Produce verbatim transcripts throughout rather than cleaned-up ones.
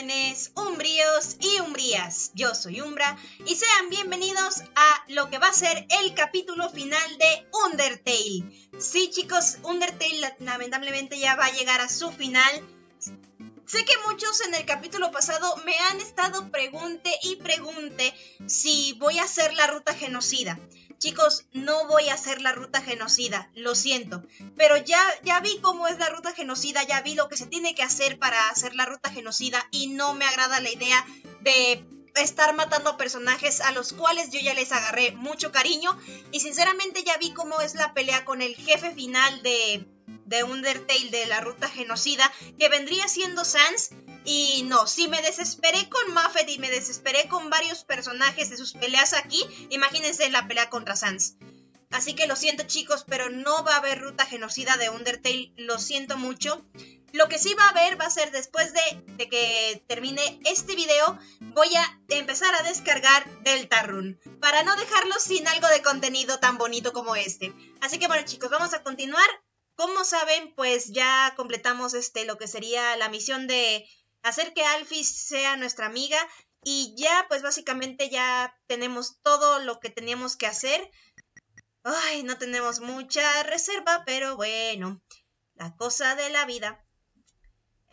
jóvenes umbríos y umbrías. Yo soy Umbra y sean bienvenidos a lo que va a ser el capítulo final de Undertale. Sí, chicos, Undertale lamentablemente ya va a llegar a su final. Sé que muchos en el capítulo pasado me han estado pregunte y pregunte si voy a hacer la ruta genocida. Chicos, no voy a hacer la ruta genocida, lo siento. Pero ya, ya vi cómo es la ruta genocida, ya vi lo que se tiene que hacer para hacer la ruta genocida y no me agrada la idea de estar matando personajes a los cuales yo ya les agarré mucho cariño. Y sinceramente ya vi cómo es la pelea con el jefe final de, de Undertale, de la ruta genocida, que vendría siendo Sans. Y no, si me desesperé con Muffet y me desesperé con varios personajes de sus peleas aquí, imagínense la pelea contra Sans. Así que lo siento, chicos, pero no va a haber ruta genocida de Undertale, lo siento mucho. Lo que sí va a haber va a ser después de, de que termine este video, voy a empezar a descargar Deltarune, para no dejarlos sin algo de contenido tan bonito como este. Así que bueno, chicos, vamos a continuar. Como saben, pues ya completamos este lo que sería la misión de hacer que Alphys sea nuestra amiga. Y ya, pues básicamente ya tenemos todo lo que teníamos que hacer. Ay, no tenemos mucha reserva, pero bueno, la cosa de la vida.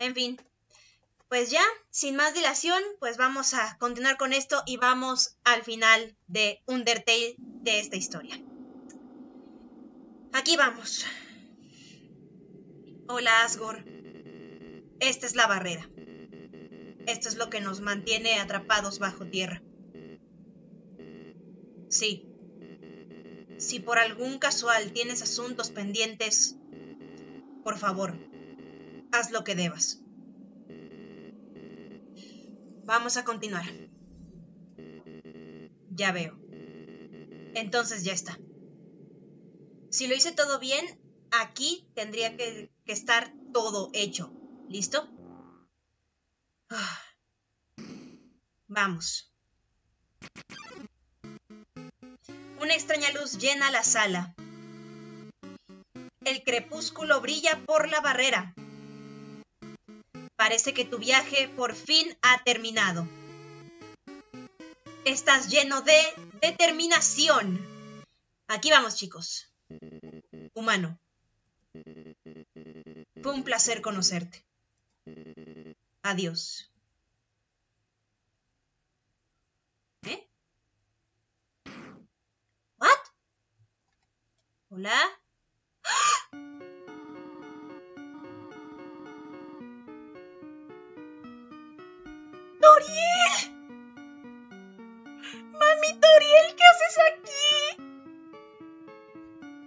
En fin, pues ya, sin más dilación, pues vamos a continuar con esto y vamos al final de Undertale de esta historia. Aquí vamos. Hola, Asgore. Esta es la barrera. Esto es lo que nos mantiene atrapados bajo tierra. Sí. Si por algún casual tienes asuntos pendientes, por favor, haz lo que debas. Vamos a continuar. Ya veo. Entonces ya está. Si lo hice todo bien, aquí tendría que, que estar todo hecho. ¿Listo? Vamos. Una extraña luz llena la sala. El crepúsculo brilla por la barrera. Parece que tu viaje por fin ha terminado. Estás lleno de determinación. Aquí vamos, chicos. Humano. Fue un placer conocerte. Adiós. ¿Eh? ¿What? ¿Hola? ¡Ah! ¡Toriel! ¡Mami, Toriel! ¿Qué haces aquí?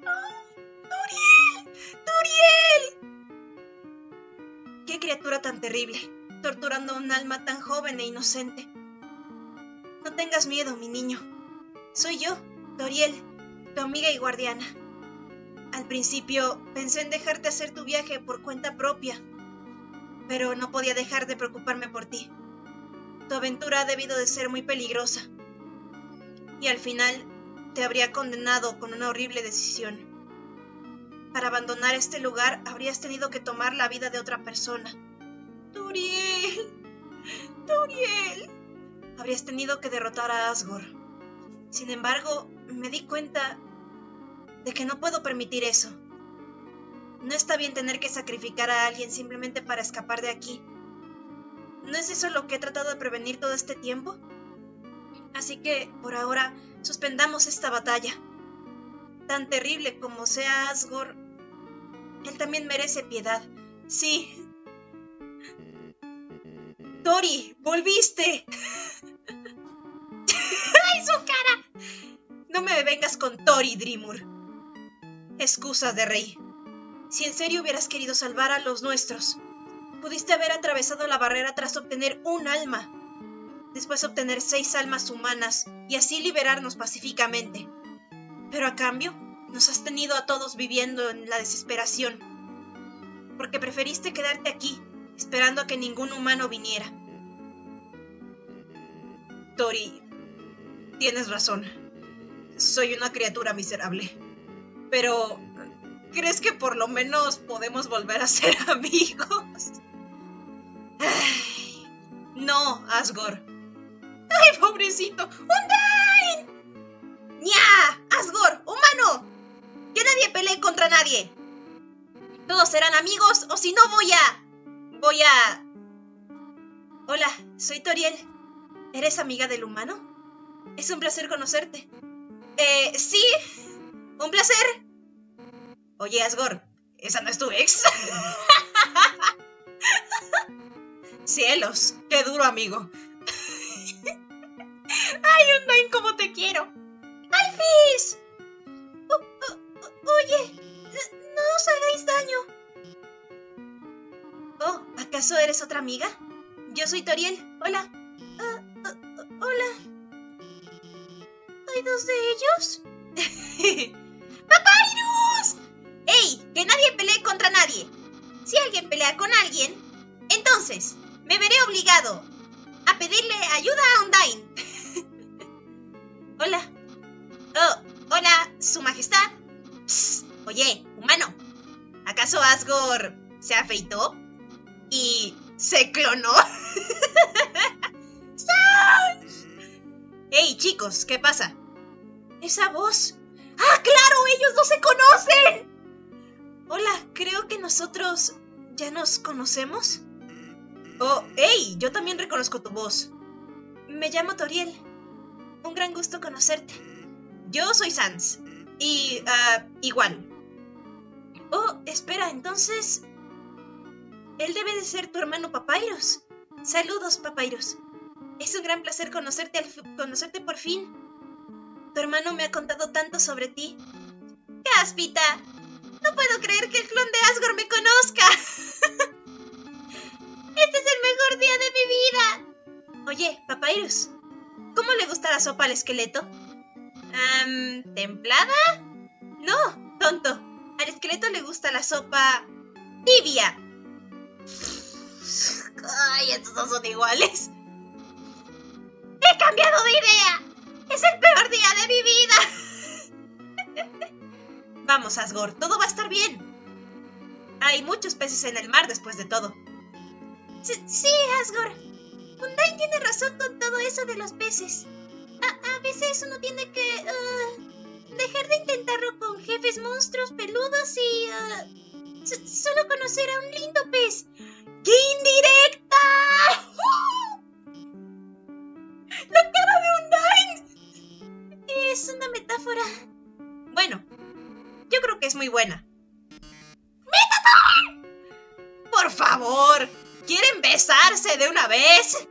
¡Ah! ¡Toriel! ¡Toriel! ¡Qué criatura tan terrible! Torturando a un alma tan joven e inocente. No tengas miedo, mi niño. Soy yo, Toriel, tu amiga y guardiana. Al principio pensé en dejarte hacer tu viaje por cuenta propia, pero no podía dejar de preocuparme por ti. Tu aventura ha debido de ser muy peligrosa, y al final te habría condenado con una horrible decisión. Para abandonar este lugar habrías tenido que tomar la vida de otra persona. ¡Toriel! ¡Toriel! Habrías tenido que derrotar a Asgore. Sin embargo, me di cuenta de que no puedo permitir eso. No está bien tener que sacrificar a alguien simplemente para escapar de aquí. ¿No es eso lo que he tratado de prevenir todo este tiempo? Así que, por ahora, suspendamos esta batalla. Tan terrible como sea Asgore, él también merece piedad. Sí. ¡Tori! ¡Volviste! ¡Ay, su cara! No me vengas con Tori, Dreamur. Excusas de rey. Si en serio hubieras querido salvar a los nuestros, pudiste haber atravesado la barrera tras obtener un alma. Después obtener seis almas humanas y así liberarnos pacíficamente. Pero a cambio, nos has tenido a todos viviendo en la desesperación. Porque preferiste quedarte aquí, esperando a que ningún humano viniera. Tori, tienes razón. Soy una criatura miserable. Pero, ¿crees que por lo menos podemos volver a ser amigos? Ay, no, Asgore. ¡Ay, pobrecito! ¡Undyne! ¡Nya! ¡Asgore! ¡Humano! ¡Que nadie pelee contra nadie! Todos serán amigos, o si no voy a... Voy a... Hola, soy Toriel. ¿Eres amiga del humano? Es un placer conocerte. Eh, sí. Un placer. Oye, Asgore, ¿esa no es tu ex? Cielos, qué duro, amigo. ¡Ay, Undyne, cómo te quiero! ¡Alphys! O, o, oye, no os hagáis daño. Oh, ¿acaso eres otra amiga? Yo soy Toriel. Hola. Uh, uh, uh, hola. ¿Hay dos de ellos? ¡Papyrus! ¡Ey! ¡Que nadie pelee contra nadie! Si alguien pelea con alguien, entonces me veré obligado a pedirle ayuda a Undyne. Hola. Oh, hola, su majestad. Psst, oye, humano. ¿Acaso Asgore se afeitó? ¿Y se clonó? ¡Sans! Hey, chicos, ¿qué pasa? Esa voz. ¡Ah, claro! ¡Ellos no se conocen! Hola, creo que nosotros ya nos conocemos. Oh, hey, yo también reconozco tu voz. Me llamo Toriel. Un gran gusto conocerte. Yo soy Sans. Y, uh, igual. Oh, espera, entonces... Él debe de ser tu hermano Papyrus. Saludos, Papyrus. Es un gran placer conocerte, al conocerte por fin. Tu hermano me ha contado tanto sobre ti. ¡Cáspita! No puedo creer que el clon de Asgore me conozca. Este es el mejor día de mi vida. Oye, Papyrus, ¿cómo le gusta la sopa al esqueleto? Um, ¿Templada? No, tonto. Al esqueleto le gusta la sopa... tibia. Ay, estos dos son iguales. ¡He cambiado de idea! ¡Es el peor día de mi vida! Vamos, Asgore, todo va a estar bien. Hay muchos peces en el mar después de todo. Sí, sí, Asgore. Undyne tiene razón con todo eso de los peces. A, a veces uno tiene que uh, dejar de intentarlo con jefes monstruos peludos y uh, solo conocer a un lindo pez. ¡Qué indirecta! ¡La cara de Undyne! Es una metáfora. Bueno, yo creo que es muy buena. ¡Mettaton! ¡Por favor! ¿Quieren besarse de una vez?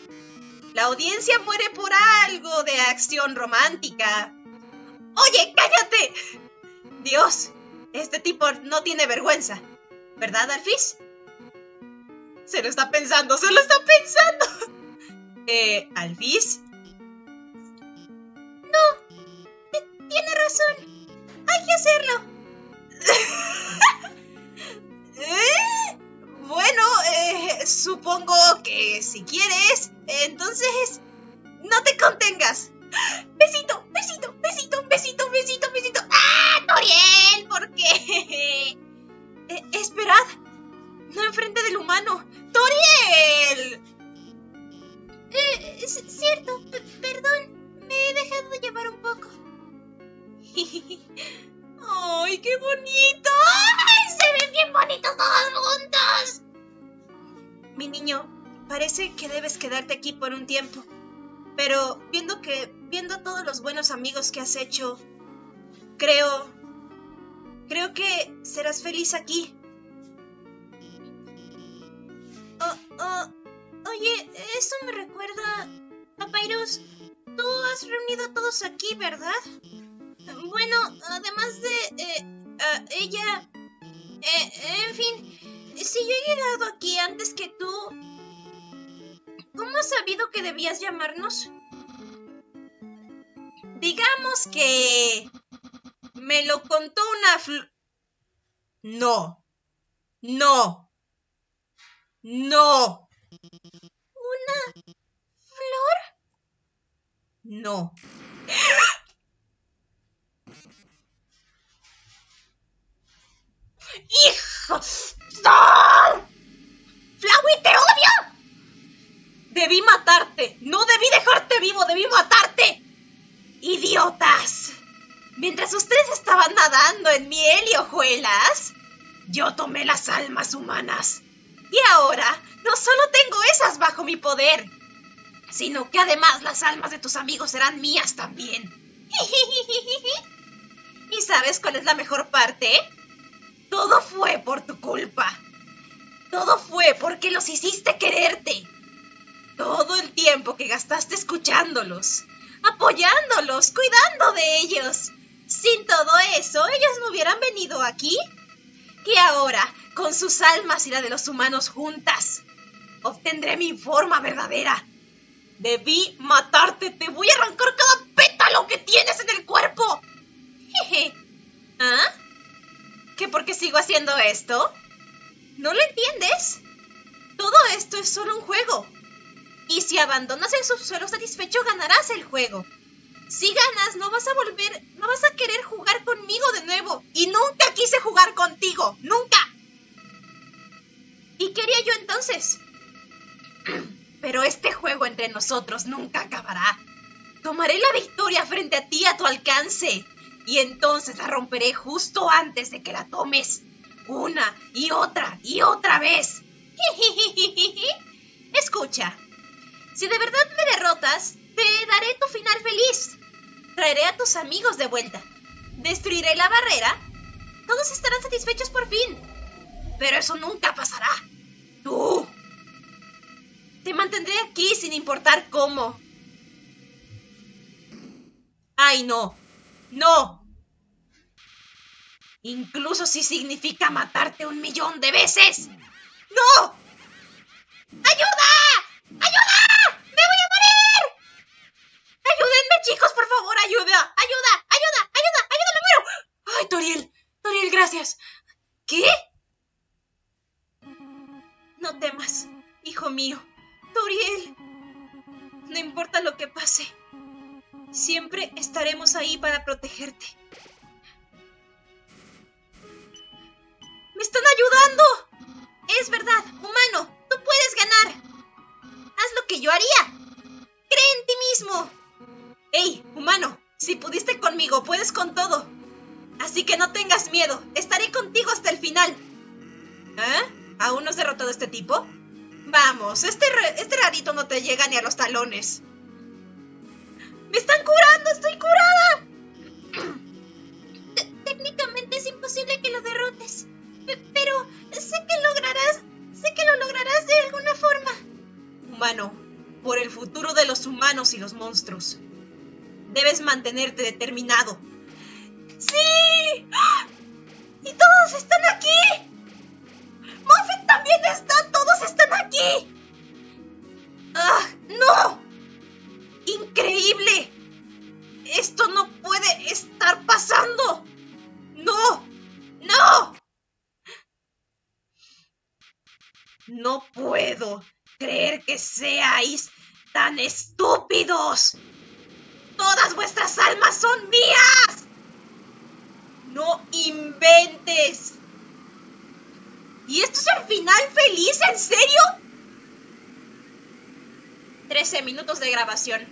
La audiencia muere por algo de acción romántica. ¡Oye, cállate! Dios, este tipo no tiene vergüenza. ¿Verdad, Alphys? Se lo está pensando, se lo está pensando. Eh, ¿Alphys? No, tiene razón. Hay que hacerlo. ¿Eh? Bueno, eh, supongo que si quieres, entonces, no te contengas. Besito, besito, besito, besito, besito, besito. ¡Ah, Toriel! ¿Por qué? Eh, esperad, no enfrente del humano. ¡Toriel! Eh, es cierto, perdón, me he dejado llevar un poco. ¡Ay, qué bonito! ¡Ay, se ven bien bonitos todos juntos! Mi niño, parece que debes quedarte aquí por un tiempo. Pero viendo que... Viendo todos los buenos amigos que has hecho... Creo... Creo que serás feliz aquí. Oh, oh, oye, eso me recuerda... Papyrus, tú has reunido a todos aquí, ¿verdad? Bueno, además de eh, uh, ella, eh, en fin, si yo he llegado aquí antes que tú, ¿cómo has sabido que debías llamarnos? Digamos que me lo contó una fl... No, no, no. ¿Una flor? No. ¡Hijo! ¡No! ¡Flowey, te odio! Debí matar vivo, debí matarte. ¡Idiotas! Mientras ustedes estaban nadando en miel y hojuelas, yo tomé las almas humanas. Y ahora, no solo tengo esas bajo mi poder, sino que además las almas de tus amigos serán mías también. ¿Y sabes cuál es la mejor parte? Todo fue por tu culpa. Todo fue porque los hiciste quererte. Todo el tiempo que gastaste escuchándolos, apoyándolos, cuidando de ellos. Sin todo eso, ellos no hubieran venido aquí. Y ahora, con sus almas y la de los humanos juntas, obtendré mi forma verdadera. Debí matarte, te voy a arrancar cada pétalo que tienes en el cuerpo. Jeje. ¿Ah? ¿Que por qué sigo haciendo esto? ¿No lo entiendes? Todo esto es solo un juego. Y si abandonas el subsuelo satisfecho, ganarás el juego. Si ganas, no vas a volver, no vas a querer jugar conmigo de nuevo. Y nunca quise jugar contigo, nunca. ¿Y qué haría yo entonces? Pero este juego entre nosotros nunca acabará. Tomaré la victoria frente a ti a tu alcance. Y entonces la romperé justo antes de que la tomes. Una y otra y otra vez. Escucha. Si de verdad me derrotas, te daré tu final feliz. Traeré a tus amigos de vuelta. Destruiré la barrera. Todos estarán satisfechos por fin. Pero eso nunca pasará. Tú. Te mantendré aquí sin importar cómo. ¡Ay, no! ¡No! Incluso si significa matarte un millón de veces. ¡No! ¡Ayuda! ¡Ayuda! ¡Me voy a morir! ¡Ayúdenme, chicos! ¡Por favor, ayuda! ¡Ayuda! ¡Ayuda! ¡Ayuda! ¡Ayuda! ¡Me muero! ¡Ay, Toriel! ¡Toriel, gracias! ¿Qué? No temas, hijo mío. ¡Toriel! No importa lo que pase. Siempre estaremos ahí para protegerte. ¡Me están ayudando! Es verdad, humano. ¡Tú puedes ganar! ¡Haz lo que yo haría! ¡Cree en ti mismo! ¡Ey, humano! Si pudiste conmigo, puedes con todo. Así que no tengas miedo. Estaré contigo hasta el final. ¿Ah? ¿Aún no has derrotado a este tipo? Vamos, este, este rarito no te llega ni a los talones. ¡Me están curando! ¡Estoy curada! Técnicamente es imposible que lo derrotes. Pero sé que lograrás... Sé que lo lograrás de alguna forma. Humano, por el futuro de los humanos y los monstruos. Debes mantenerte determinado. ¡Sí! ¡Y todos están aquí! ¡Muffet también está! ¡Todos están aquí! ¡Ah, no! ¡Increíble! ¡Esto no puede estar pasando! ¡No! ¡No! No puedo creer que seáis tan estúpidos. Todas vuestras almas son mías. No inventes. ¿Y esto es el final feliz? ¿En serio? trece minutos de grabación.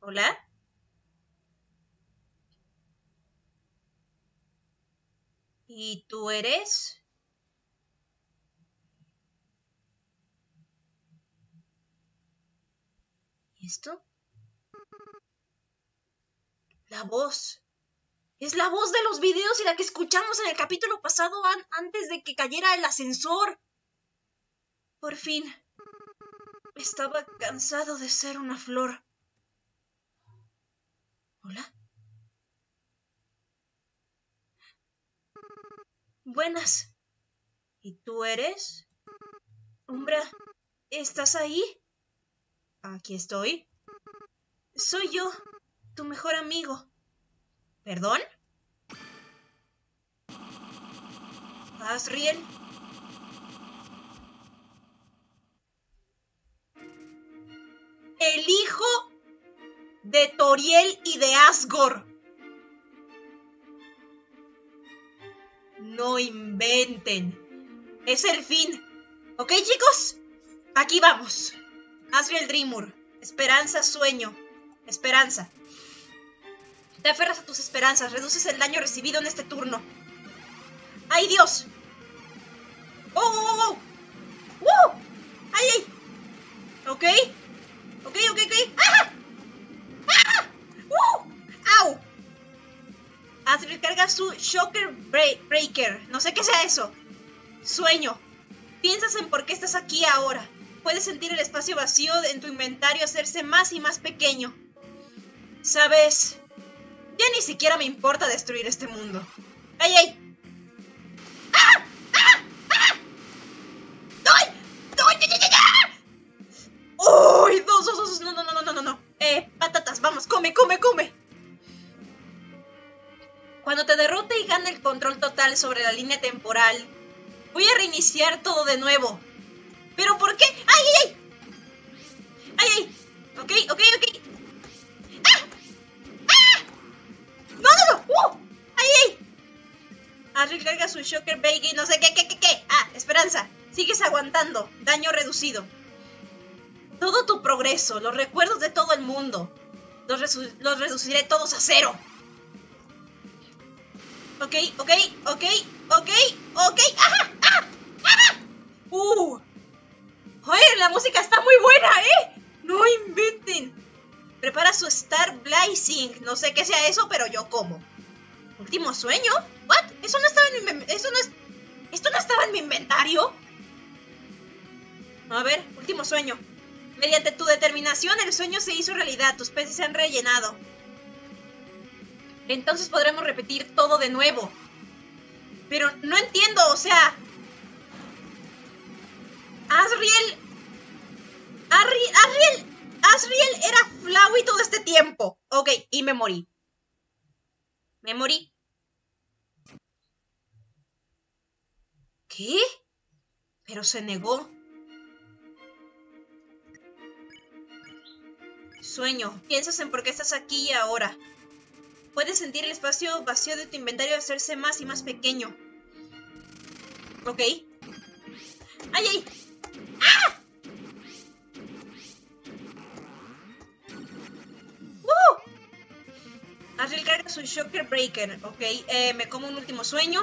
¿Hola? ¿Y tú eres...? ¿Esto? La voz. Es la voz de los videos y la que escuchamos en el capítulo pasado an antes de que cayera el ascensor. Por fin. Estaba cansado de ser una flor. ¿Hola? Buenas. ¿Y tú eres? Umbra, ¿estás ahí? Aquí estoy. Soy yo, tu mejor amigo. ¿Perdón? Asriel. El hijo de Toriel y de Asgore. No inventen. Es el fin. ¿Ok, chicos? Aquí vamos. Asriel Dreamur. Esperanza, sueño. Esperanza. Te aferras a tus esperanzas. Reduces el daño recibido en este turno. ¡Ay, Dios! ¡Oh, oh, oh! ¡Wow! ¡Ay, ay! Ok. Ok, ok, ok. ¡Ah! ¡Ah! ¡Wow! ¡Au! Asriel carga su Shocker Breaker. No sé qué sea eso. Sueño. Piensas en por qué estás aquí ahora. Puedes sentir el espacio vacío en tu inventario hacerse más y más pequeño. ¿Sabes? Ya ni siquiera me importa destruir este mundo. ¡Ay, ay! ¡Ah! ¡Ah! ¡Ah! ¡Doy! ¡Doy! ¡Uy! ¡Dos, dos, dos! No, no, no, no, no, no. Eh, patatas, vamos, come, come, come. Cuando te derrote y gane el control total sobre la línea temporal, voy a reiniciar todo de nuevo. ¿Pero por qué? ¡Ay, ay, ay! ¡Ay, ay! Ok, ok, ok. ¡Ah! ¡Ah! ¡No, no, no! ¡Uh! ¡Ay, ay! Asriel carga su Shocker Baby, no sé qué, qué, qué, qué. Ah, esperanza. Sigues aguantando. Daño reducido. Todo tu progreso, los recuerdos de todo el mundo, los, los reduciré todos a cero. Ok, ok, ok, ok, ok. ¡Ajá! ¡Ajá! ¡Ajá! ¡Uh! ¡Joder! La música está muy buena, ¿eh? ¡No inventen! Prepara su Star Blazing. No sé qué sea eso, pero yo como. ¿Último sueño? ¿What? ¿Eso no estaba en mi... Eso no es... ¿Esto no estaba en mi inventario? A ver, último sueño. Mediante tu determinación, el sueño se hizo realidad. Tus peces se han rellenado. Entonces podremos repetir todo de nuevo. Pero no entiendo, o sea... Asriel... Asriel... Asriel... Asriel era Flowey todo este tiempo. Ok, y me morí. Me morí. ¿Qué? Pero se negó. Sueño. Piensas en por qué estás aquí y ahora. Puedes sentir el espacio vacío de tu inventario hacerse más y más pequeño. Ok. ¡Ay, ay! ¡Ah! ¡Uh! Asriel carga su Shocker Breaker. Ok, eh, me como un último sueño.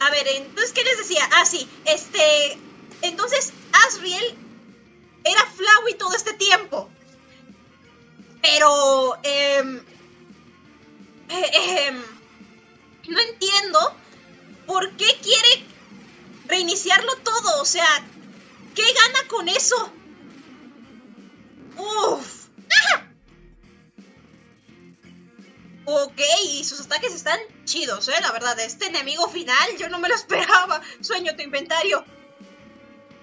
A ver, entonces, ¿qué les decía? Ah, sí, este... Entonces, Asriel era Flowey todo este tiempo. Pero, eh, eh, eh, no entiendo por qué quiere reiniciarlo todo. O sea, ¿qué gana con eso? Uff. ¡Ah! Ok, y sus ataques están chidos, eh, la verdad. Este enemigo final yo no me lo esperaba. Sueño tu inventario.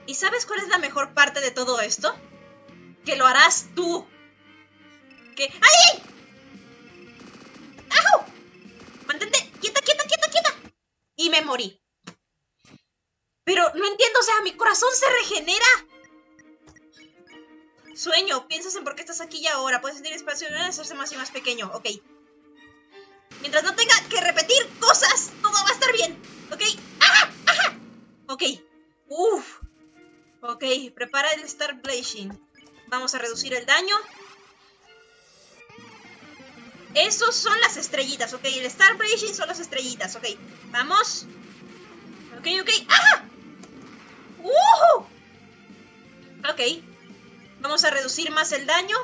¿Y sabes cuál es la mejor parte de todo esto? Que lo harás tú. Que... ¡Ay, ay! ¡Au! Mantente quieta, quieta, quieta, quieta. Y me morí. Pero no entiendo, o sea, mi corazón se regenera. Sueño, piensas en por qué estás aquí y ahora. Puedes sentir espacio y hacerse más y más pequeño. Ok. Mientras no tenga que repetir cosas, todo va a estar bien. Ok. ¡Ajá! ¡Ajá! Ok. Uff. Ok, prepara el Star Blazing. Vamos a reducir el daño. Esos son las estrellitas, ok. El Star Blazing son las estrellitas, ok. Vamos. Ok, ok. ¡Ah! ¡Uh! Ok. Vamos a reducir más el daño.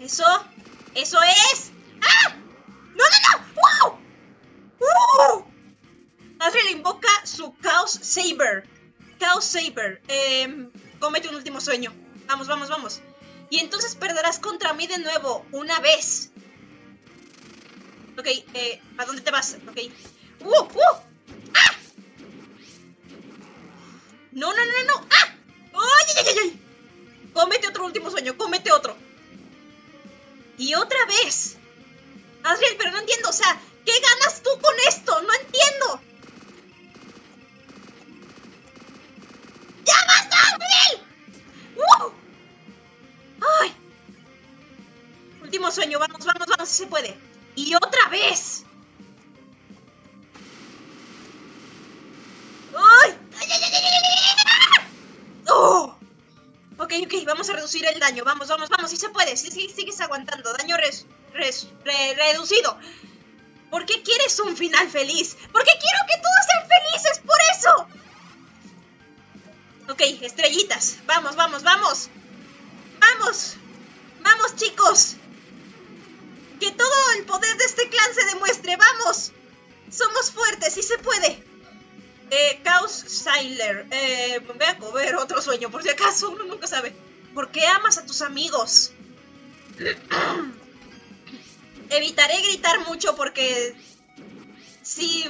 Eso. Eso es. ¡Ah! ¡No, no, no! ¡Wow! ¡Uh! Asriel invoca su Chaos Saber. Chaos Saber, eh, cómete un último sueño. Vamos, vamos, vamos. Y entonces perderás contra mí de nuevo. Una vez. Ok, eh, ¿a dónde te vas? Ok. ¡Uh! ¡Uh! ¡Ah! No, no, no, no, no. ¡Ah! ¡Ay, ay, ay, ay! Cómete otro último sueño, cómete otro. Y otra vez. Asriel, pero no entiendo, o sea, ¿qué ganas tú con esto? No entiendo. ¡Ya basta, Asriel! ¡Wow! ¡Ay! Último sueño, vamos, vamos, vamos, si se puede. ¡Y otra vez! ¡Ay! ¡Ay, ay, ay, ay! ¡Oh! Ok, ok, vamos a reducir el daño. Vamos, vamos, vamos, sí se puede. Sí, sí, sigues aguantando. Daño res, res, re, reducido. ¿Por qué quieres un final feliz? Porque quiero que todos sean felices, por eso. Ok, estrellitas. Vamos, vamos, vamos. Vamos. Vamos, chicos. Que todo el poder de este clan se demuestre. Vamos. Somos fuertes, sí se puede. Eh, Chaos Sailor. Eh, voy a comer otro sueño, por si acaso. Uno nunca sabe. ¿Por qué amas a tus amigos? Evitaré gritar mucho porque... Sí,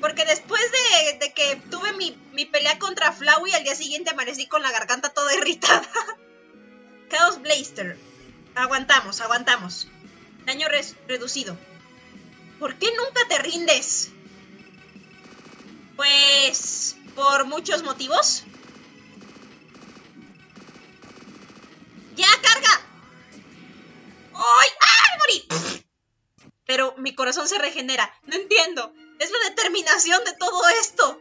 porque después de, de que tuve mi, mi pelea contra Flowey, al día siguiente amanecí con la garganta toda irritada. Chaos Blaster. Aguantamos, aguantamos. Daño res, reducido. ¿Por qué nunca te rindes? Pues... por muchos motivos. ¡Ya, carga! ¡Ay! ¡Ay, morí! Pero mi corazón se regenera. No entiendo. Es la determinación de todo esto.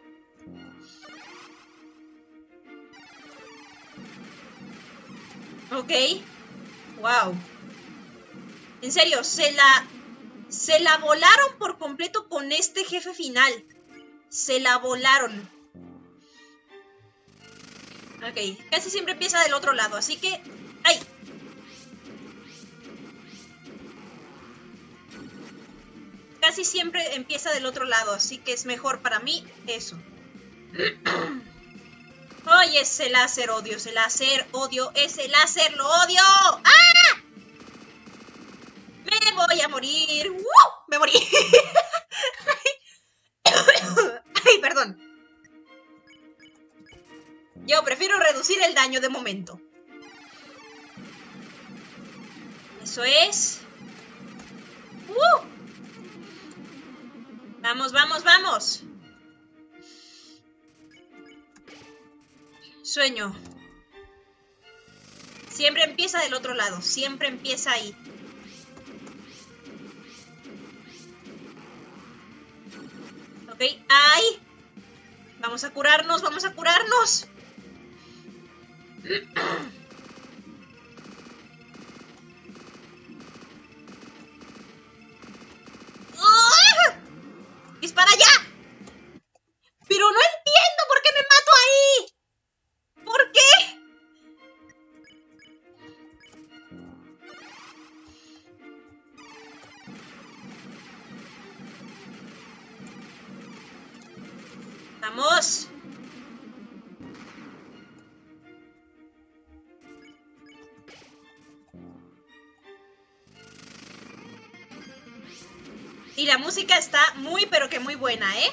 Ok. Wow. En serio, se la... Se la volaron por completo con este jefe final. Se la volaron. Ok. Casi siempre empieza del otro lado, así que... ¡Ay! Casi siempre empieza del otro lado, así que es mejor para mí eso. Oye, oh, ese láser, odio, ese láser, odio, ese láser, lo odio. ¡Ah! Me voy a morir. ¡Uh! Me morí. Ay, perdón. Yo prefiero reducir el daño de momento. Eso es. ¡Uh! Vamos, vamos, vamos. Sueño. Siempre empieza del otro lado. Siempre empieza ahí. Ok. ¡Ay! Vamos a curarnos, vamos a curarnos. ¡Dispara ya! Pero no entiendo por qué me mato ahí. ¿Por qué? Vamos. Y la música está muy, pero que muy buena, ¿eh?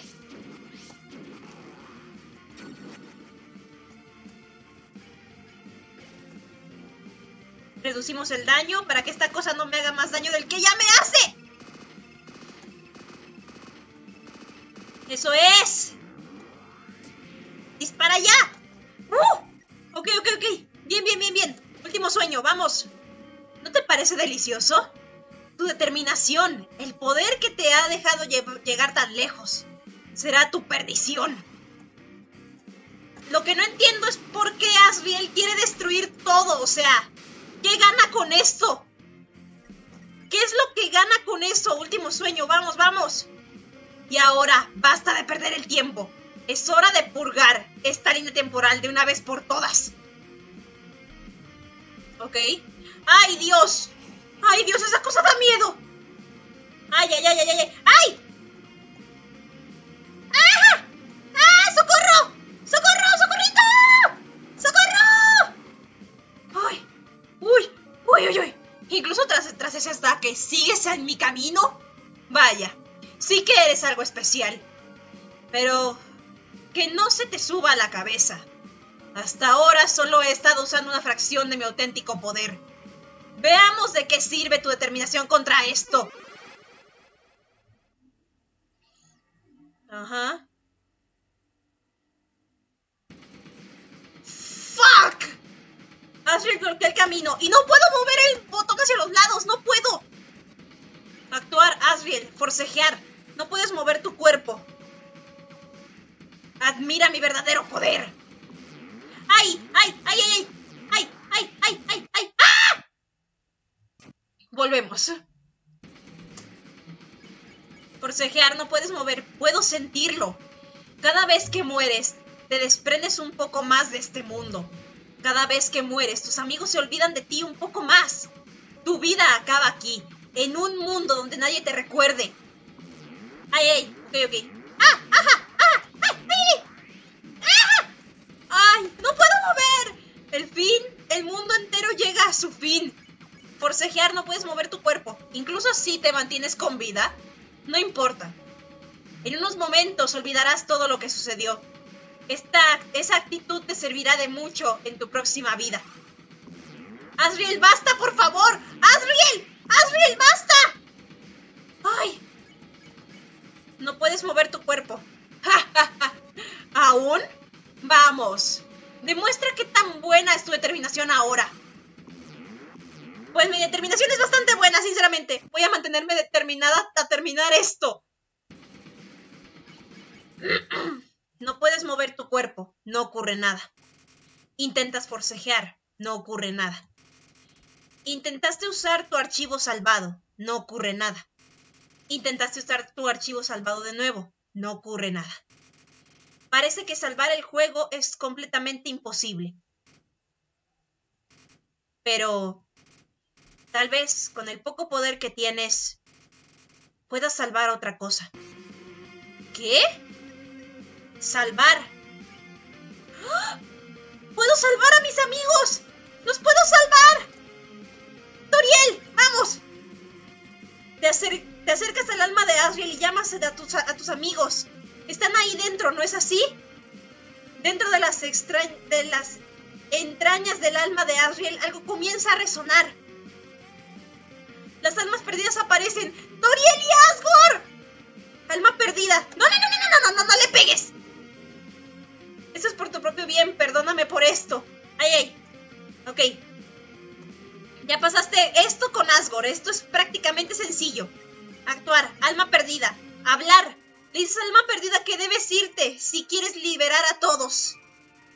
Reducimos el daño para que esta cosa no me haga más daño del que ya me hace. ¡Eso es! ¡Dispara ya! ¡Uh! Ok, ok, ok. Bien, bien, bien, bien. Último sueño, vamos. ¿No te parece delicioso? Tu determinación, el poder que te ha dejado lle- llegar tan lejos, será tu perdición. Lo que no entiendo es por qué Asriel quiere destruir todo, o sea, ¿qué gana con esto? ¿Qué es lo que gana con eso? Último sueño, vamos, vamos. Y ahora, basta de perder el tiempo. Es hora de purgar esta línea temporal de una vez por todas. Ok. ¡Ay, Dios! ¡Ay, Dios! ¡Esa cosa da miedo! ¡Ay, ay, ay, ay, ay! ¡Ay! ¡Ah! ¡Ah! ¡Socorro! ¡Socorro! ¡Socorrito! ¡Socorro! ¡Ay! ¡Uy! ¡Uy, uy, uy! Incluso tras, tras ese ataque, ¿sigues en mi camino? Vaya, sí que eres algo especial. Pero... que no se te suba a la cabeza. Hasta ahora solo he estado usando una fracción de mi auténtico poder. Veamos de qué sirve tu determinación contra esto. Ajá. ¡Fuck! Asriel bloqueó el camino. ¡Y no puedo mover el botón hacia los lados! ¡No puedo! Actuar, Asriel, forcejear. No puedes mover tu cuerpo. Admira mi verdadero poder. ¡Ay! ¡Ay! ¡Ay! ¡Ay! ¡Ay! ¡Ay! ¡Ay! ¡Ay! ¡Ay! ¡Ah! Volvemos. Forcejear, no puedes mover. Puedo sentirlo. Cada vez que mueres, te desprendes un poco más de este mundo. Cada vez que mueres, tus amigos se olvidan de ti un poco más. Tu vida acaba aquí, en un mundo donde nadie te recuerde. ¡Ay, ay! Ok, ok. ¡Ah! ¡Ajá! ¡Ah! ¡Ay! ¡Ay! ¡Ah! ¡Ay! ¡No puedo mover! El fin, el mundo entero llega a su fin. Forcejear, no puedes mover tu cuerpo. Incluso si te mantienes con vida, no importa. En unos momentos olvidarás todo lo que sucedió. Esta, esa actitud te servirá de mucho en tu próxima vida. ¡Asriel, basta, por favor! ¡Asriel! ¡Asriel, basta! ¡Ay! No puedes mover tu cuerpo. ¿Aún? ¡Vamos! Demuestra qué tan buena es tu determinación ahora. Pues mi determinación es bastante buena, sinceramente. Voy a mantenerme determinada a terminar esto. No puedes mover tu cuerpo, no ocurre nada. Intentas forcejear, no ocurre nada. Intentaste usar tu archivo salvado, no ocurre nada. Intentaste usar tu archivo salvado de nuevo, no ocurre nada. Parece que salvar el juego es completamente imposible. Pero tal vez con el poco poder que tienes puedas salvar otra cosa. ¿Qué? Salvar. ¡Puedo salvar a mis amigos! ¡Los puedo salvar! ¡Toriel! ¡Vamos! Te, acer te acercas al alma de Asriel y llamas a tus, a tus amigos. Están ahí dentro, ¿no es así? Dentro de las, extra de las entrañas del alma de Asriel, algo comienza a resonar. Las almas perdidas aparecen. ¡Toriel y Asgore! Alma perdida. ¡No, no, no, no, no, no, no, no le pegues! Eso es por tu propio bien, perdóname por esto. Ay, ay. Ok. Ya pasaste esto con Asgore. Esto es prácticamente sencillo. Actuar, alma perdida. Hablar. Le dices alma perdida que debes irte si quieres liberar a todos.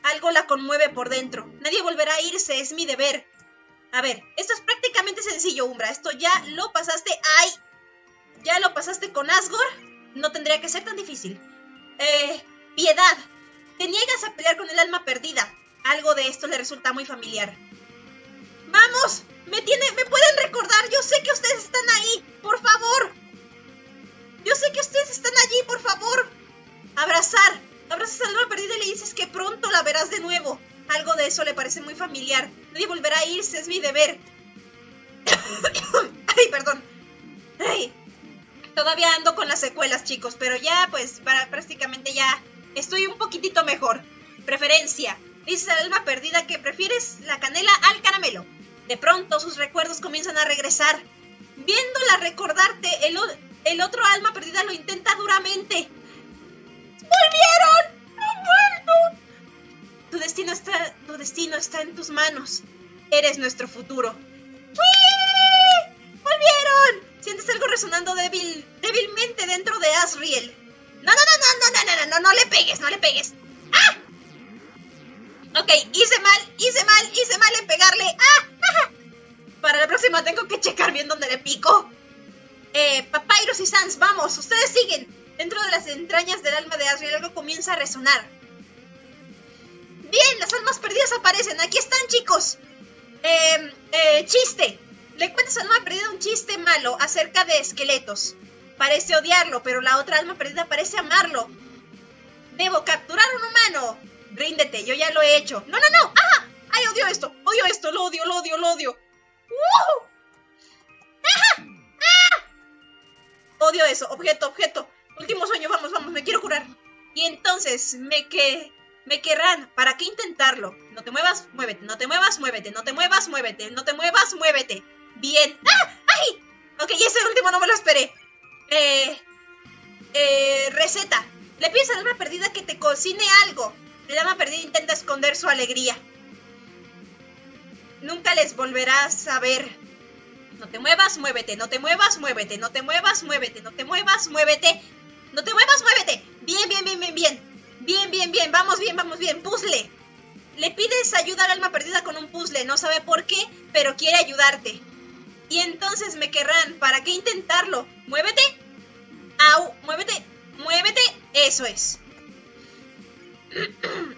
Algo la conmueve por dentro. Nadie volverá a irse, es mi deber. A ver, esto es prácticamente sencillo, Umbra. Esto ya lo pasaste. ¡Ay! Ya lo pasaste con Asgore. No tendría que ser tan difícil. Eh, piedad. Te niegas a pelear con el alma perdida. Algo de esto le resulta muy familiar. ¡Vamos! Me tiene, me pueden recordar. Yo sé que ustedes están ahí. Por favor. Yo sé que ustedes están allí. Por favor. Abrazar. Abrazas al alma perdida y le dices que pronto la verás de nuevo. Algo de eso le parece muy familiar. Nadie volverá a irse. Es mi deber. Ay, perdón. Ay. Todavía ando con las secuelas, chicos, pero ya, pues, para, prácticamente ya estoy un poquitito mejor. Preferencia. Dice al alma perdida que prefieres la canela al caramelo. De pronto, sus recuerdos comienzan a regresar. Viéndola recordarte, el, el otro alma perdida lo intenta duramente. ¡Volvieron! ¡Han vuelto! Tu destino está, tu destino está en tus manos. Eres nuestro futuro. ¡Sí! ¡Volvieron! Sientes algo resonando débil, débilmente dentro de Asriel. No, no, no, no, no, no, no, no, no, no le pegues, no le pegues. ¡Ah! Ok, hice mal, hice mal, hice mal en pegarle. ¡Ah! ¡Ah! Para la próxima tengo que checar bien dónde le pico. Eh, Papyrus y Sans, vamos, ustedes siguen. Dentro de las entrañas del alma de Asriel algo comienza a resonar. Bien, las almas perdidas aparecen. Aquí están, chicos. Eh, eh, chiste. Le cuentas a alma perdida un chiste malo acerca de esqueletos. Parece odiarlo, pero la otra alma perdida parece amarlo. Debo capturar un humano. Ríndete, yo ya lo he hecho. ¡No, no, no! ¡Ah! ¡Ay, odio esto! ¡Odio esto! ¡Lo odio, lo odio, lo odio! ¡Uh! ¡Ah! ¡Ah! Odio eso. Objeto, objeto. Último sueño, vamos, vamos, me quiero curar. Y entonces, me que... me querrán, ¿para qué intentarlo? No te muevas, muévete, no te muevas, muévete, no te muevas, muévete, no te muevas, muévete. Bien. ¡Ah! ¡Ay! Ok, ese último no me lo esperé. Eh, eh, receta. Le pides al alma perdida que te cocine algo. El alma perdida intenta esconder su alegría. Nunca les volverás a ver. No te muevas, muévete. No te muevas, muévete. No te muevas, muévete. No te muevas, muévete. No te muevas, muévete. Bien, bien, bien, bien, bien. Bien, bien, bien. Vamos bien, vamos bien. Puzzle. Le pides ayuda al alma perdida con un puzzle. No sabe por qué, pero quiere ayudarte. Y entonces me querrán. ¿Para qué intentarlo? Muévete. Au, muévete. Muévete. Eso es.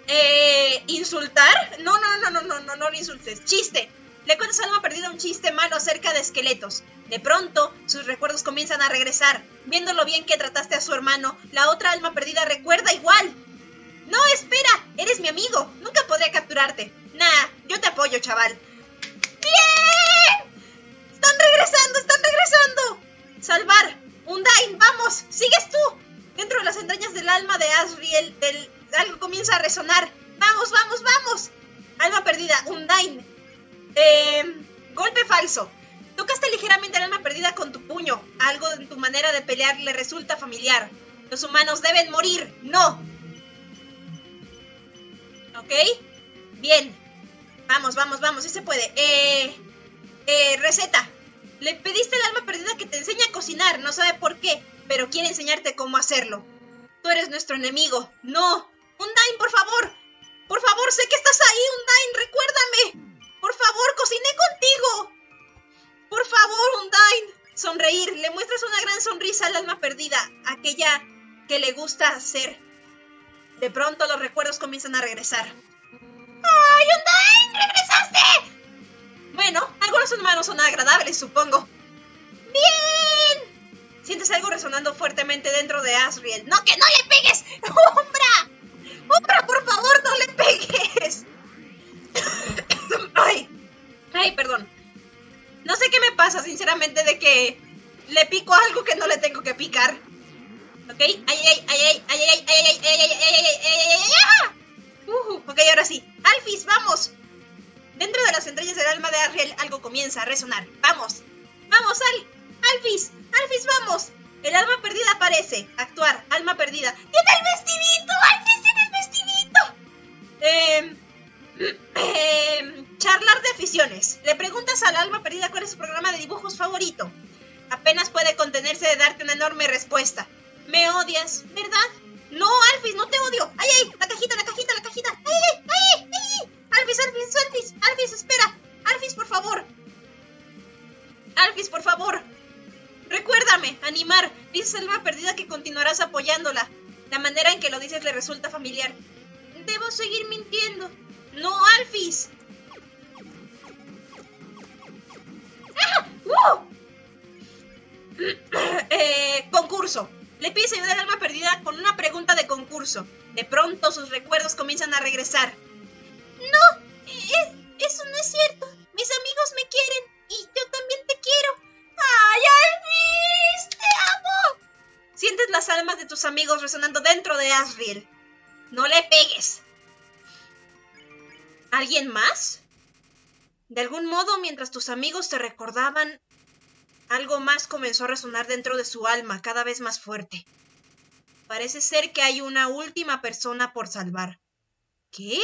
eh, ¿Insultar? No, no, no, no, no, no, no lo insultes. Chiste. Le cuentas al alma perdida un chiste malo acerca de esqueletos. De pronto, sus recuerdos comienzan a regresar. Viendo lo bien que trataste a su hermano, la otra alma perdida recuerda igual. No, espera, eres mi amigo. Nunca podré capturarte. Nah, yo te apoyo, chaval. ¡Bien! ¡Están regresando, están regresando! Salvar. Undyne, vamos, sigues tú. Dentro de las entrañas del alma de Asriel, del... algo comienza a resonar. ¡Vamos, vamos, vamos! Alma perdida, Undyne. Eh, golpe falso. Tocaste ligeramente al alma perdida con tu puño. Algo en tu manera de pelear le resulta familiar. Los humanos deben morir. ¡No! ¿Ok? Bien. Vamos, vamos, vamos. Sí se puede. Eh, eh, receta. Le pediste al alma perdida que te enseñe a cocinar. No sabe por qué, pero quiere enseñarte cómo hacerlo. Tú eres nuestro enemigo. ¡No! Undyne, por favor. Por favor, sé que estás ahí, Undyne. Recuérdame. ¡Por favor, cociné contigo! ¡Por favor, Undyne! Sonreír. Le muestras una gran sonrisa al alma perdida, aquella que le gusta hacer. De pronto los recuerdos comienzan a regresar. ¡Ay, Undyne! ¡Regresaste! Bueno, algunos humanos son agradables, supongo. ¡Bien! Sientes algo resonando fuertemente dentro de Asriel. ¡No, que no le pegues! ¡Umbra! ¡Umbra, por favor, no le pegues! Ay, ay, perdón. No sé qué me pasa, sinceramente, de que le pico algo que no le tengo que picar. ¿Ok? Ay, ay, ay, ay, ay, ay, ay, ay, ay, ay, ay, ay, ay, ok, ahora sí. Alphys, vamos. Dentro de las entrañas del alma de Asriel algo comienza a resonar. Vamos. Vamos, Al. Alphys, Alphys, vamos. El alma perdida aparece. Actuar, alma perdida. ¡Tiene el vestidito! ¡Alphys, tiene el vestidito! Eh... Eh, charlar de aficiones. Le preguntas al alma perdida cuál es su programa de dibujos favorito. Apenas puede contenerse de darte una enorme respuesta. Me odias, ¿verdad? No, Alphys, no te odio. ¡Ay, ay! La cajita, la cajita, la cajita. ¡Ay, ay, ay! ay! Alphys, Alphys, Alphys, Alphys, espera. Alphys, por favor. Alphys, por favor. Recuérdame, animar. Dices al alma perdida que continuarás apoyándola. La manera en que lo dices le resulta familiar. Debo seguir mintiendo. ¡No, Alphys! ¡Ah! ¡Wow! eh, concurso. Le pides ayuda al alma perdida con una pregunta de concurso. De pronto sus recuerdos comienzan a regresar. ¡No! Es, eso no es cierto. Mis amigos me quieren y yo también te quiero. ¡Ay, Alphys! ¡Te amo! Sientes las almas de tus amigos resonando dentro de Asriel. ¡No le pegues! ¿Alguien más? De algún modo, mientras tus amigos te recordaban, algo más comenzó a resonar dentro de su alma, cada vez más fuerte. Parece ser que hay una última persona por salvar. ¿Qué?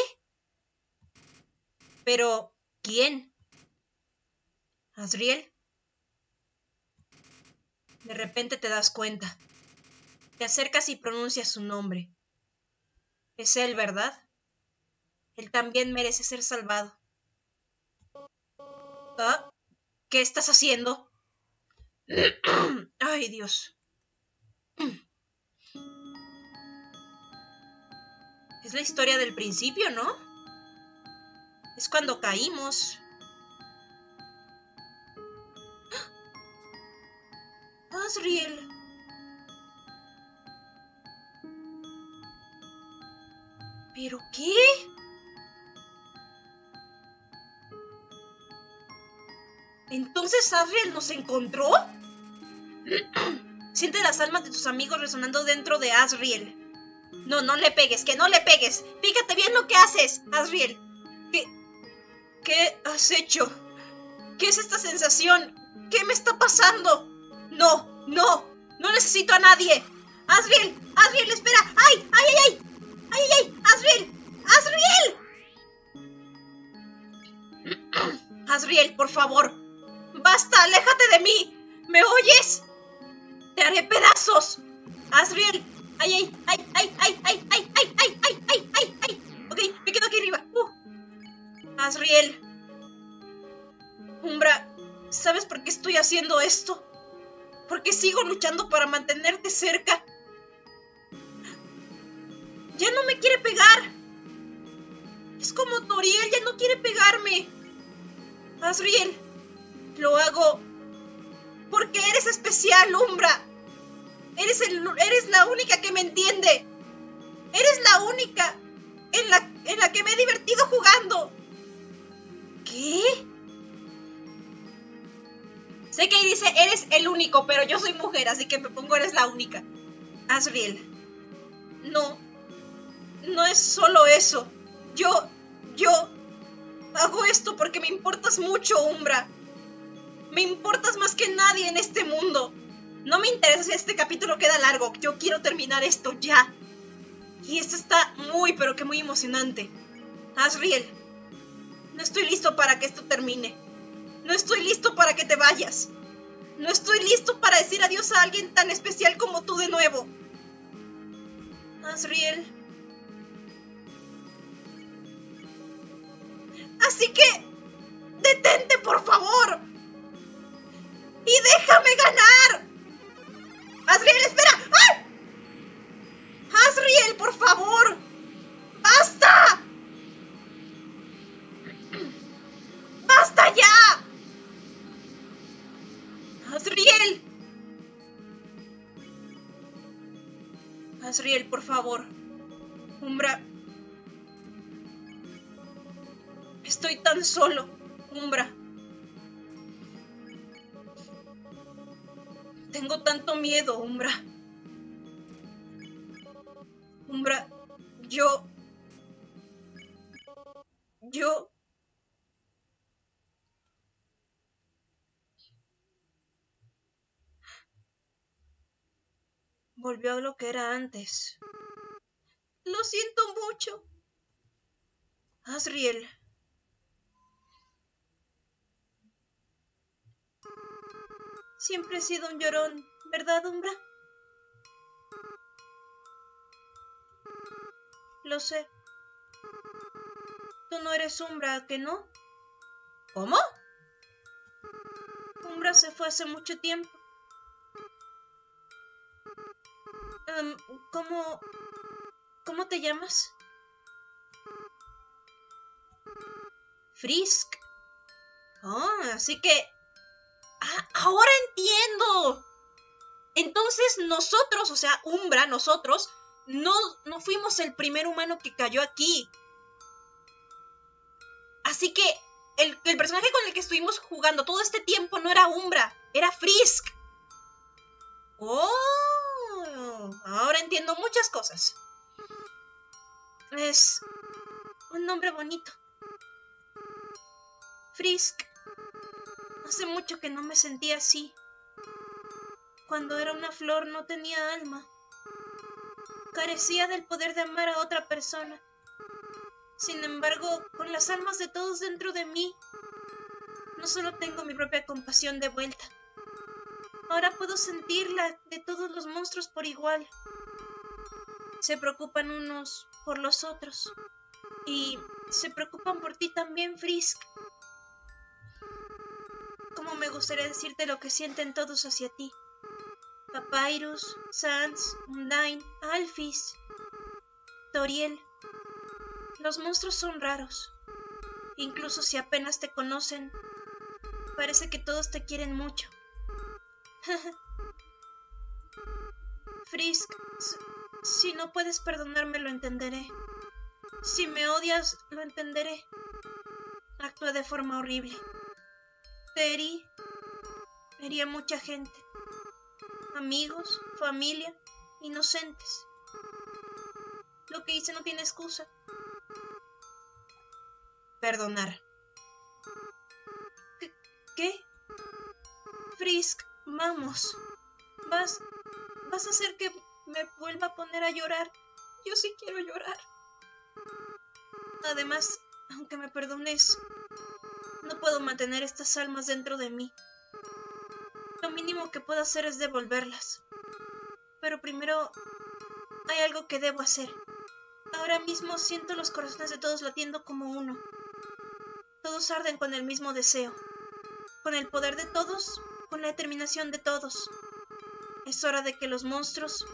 Pero, ¿quién? ¿Asriel? De repente te das cuenta. Te acercas y pronuncias su nombre. Es él, ¿verdad? Él también merece ser salvado. ¿Ah? ¿Qué estás haciendo? Ay, Dios. Es la historia del principio, ¿no? Es cuando caímos. Asriel. ¿Pero qué? ¿Entonces Asriel nos encontró? Siente las almas de tus amigos resonando dentro de Asriel. No, no le pegues, que no le pegues. Fíjate bien lo que haces, Asriel. ¿Qué, qué has hecho? ¿Qué es esta sensación? ¿Qué me está pasando? No, no, no necesito a nadie. Asriel, Asriel, espera. ¡Ay, ay, ay! ¡Ay, ay, ay! ¡Asriel! ¡Asriel! Asriel, por favor. ¡Basta! ¡Aléjate de mí! ¿Me oyes? ¡Te haré pedazos! ¡Asriel! ¡Ay, ay, ay, ay, ay, ay, ay, ay, ay, ay, ay, ay, ay! Ok, me quedo aquí arriba. Uh. Asriel. Umbra, ¿sabes por qué estoy haciendo esto? Porque sigo luchando para mantenerte cerca. ¡Ya no me quiere pegar! Es como Toriel, ya no quiere pegarme. Asriel, lo hago porque eres especial, Umbra. Eres, el, eres la única que me entiende. Eres la única en la, en la que me he divertido jugando. ¿Qué? Sé que ahí dice eres el único, pero yo soy mujer, así que me pongo eres la única. Asriel, no, no es solo eso. Yo, yo hago esto porque me importas mucho, Umbra. Me importas más que nadie en este mundo. No me interesa si este capítulo queda largo. Yo quiero terminar esto ya. Y esto está muy, pero que muy emocionante. Asriel, no estoy listo para que esto termine. No estoy listo para que te vayas. No estoy listo para decir adiós a alguien tan especial como tú de nuevo. Asriel. Así que, detente, por favor. Y déjame ganar. Asriel, espera. ¡Ah! Asriel, por favor. ¡Basta! ¡Basta ya! Asriel. Asriel, por favor. Umbra. Estoy tan solo, Umbra. Tengo tanto miedo, Umbra. Umbra, yo... Yo... Volvió a lo que era antes. Lo siento mucho. Asriel. Siempre he sido un llorón, ¿verdad, Umbra? Lo sé. Tú no eres Umbra, ¿que no? ¿Cómo? Umbra se fue hace mucho tiempo. Um, ¿Cómo... ¿Cómo te llamas? Frisk. Oh, así que... Ah, ahora entiendo. Entonces nosotros, o sea, Umbra, nosotros, no, no fuimos el primer humano que cayó aquí. Así que el, el personaje con el que estuvimos jugando todo este tiempo no era Umbra, era Frisk. Oh, ahora entiendo muchas cosas. Es un nombre bonito. Frisk. Hace mucho que no me sentía así. Cuando era una flor no tenía alma. Carecía del poder de amar a otra persona. Sin embargo, con las almas de todos dentro de mí, no solo tengo mi propia compasión de vuelta. Ahora puedo sentirla de todos los monstruos por igual. Se preocupan unos por los otros. Y se preocupan por ti también, Frisk. Como me gustaría decirte lo que sienten todos hacia ti. Papyrus, Sans, Undyne, Alphys, Toriel. Los monstruos son raros. Incluso si apenas te conocen, parece que todos te quieren mucho. Frisk, si no puedes perdonarme, lo entenderé. Si me odias, lo entenderé. Actúa de forma horrible. Te herí, herí a mucha gente, amigos, familia, inocentes. Lo que hice no tiene excusa. Perdonar. ¿Qué? ¿Qué? Frisk, vamos. Vas, vas a hacer que me vuelva a poner a llorar. Yo sí quiero llorar. Además, aunque me perdones... No puedo mantener estas almas dentro de mí. lo mínimo que puedo hacer es devolverlas. Pero primero hay algo que debo hacer. Ahora mismo siento los corazones de todos latiendo como uno. Todos arden con el mismo deseo. Con el poder de todos, con la determinación de todos. Es hora de que los monstruos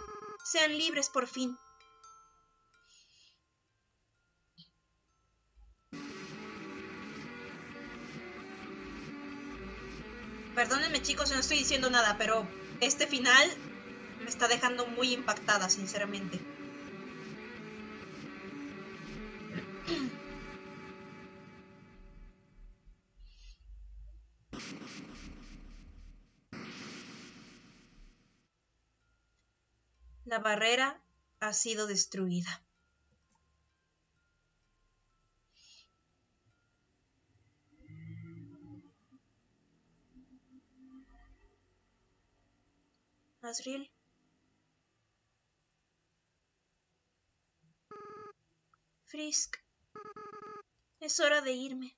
sean libres por fin. Perdónenme chicos, no estoy diciendo nada, pero este final me está dejando muy impactada, sinceramente. La barrera ha sido destruida. Asriel. Frisk. Es hora de irme.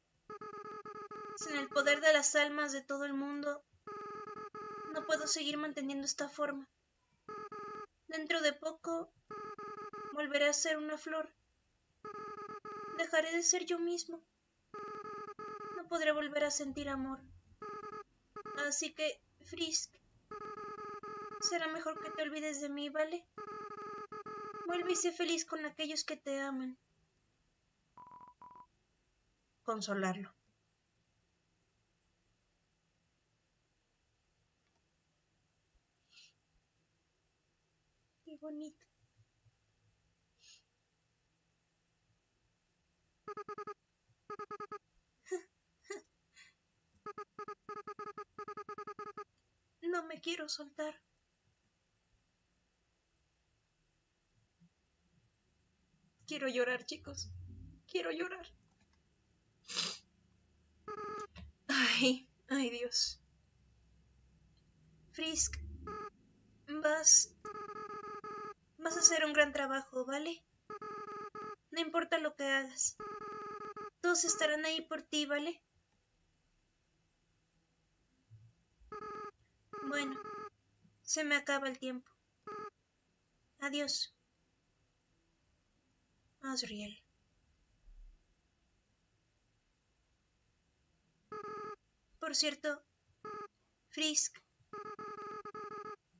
Sin el poder de las almas de todo el mundo, no puedo seguir manteniendo esta forma. Dentro de poco, volveré a ser una flor. Dejaré de ser yo mismo. No podré volver a sentir amor. Así que, Frisk, será mejor que te olvides de mí, ¿vale? Vuelve y sé feliz con aquellos que te aman. Consolarlo. Qué bonito. No me quiero soltar. Quiero llorar, chicos. Quiero llorar. Ay, ay, Dios. Frisk, vas... Vas a hacer un gran trabajo, ¿vale? No importa lo que hagas. Todos estarán ahí por ti, ¿vale? Bueno, se me acaba el tiempo. Adiós. Asriel. Por cierto, Frisk,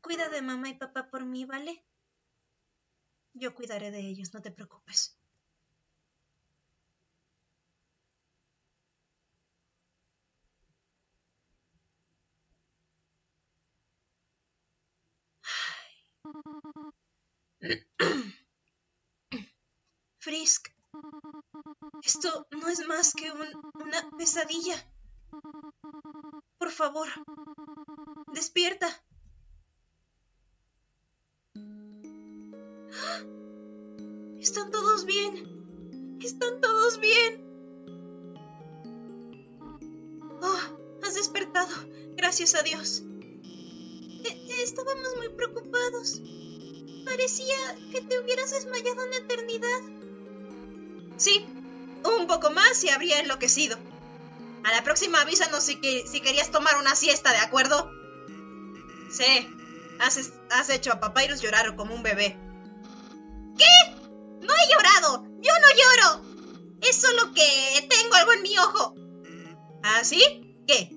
cuida de mamá y papá por mí, ¿vale? Yo cuidaré de ellos, no te preocupes. Frisk, esto no es más que un, una pesadilla. Por favor, despierta. Están todos bien. Están todos bien. Oh, has despertado. Gracias a Dios. E- estábamos muy preocupados. Parecía que te hubieras desmayado una eternidad. Sí, un poco más y habría enloquecido. A la próxima avísanos si, que, si querías tomar una siesta, ¿de acuerdo? Sí, has, has hecho a Papyrus llorar como un bebé. ¿Qué? ¡No he llorado! ¡Yo no lloro! Es solo que tengo algo en mi ojo. ¿Ah, sí? ¿Qué?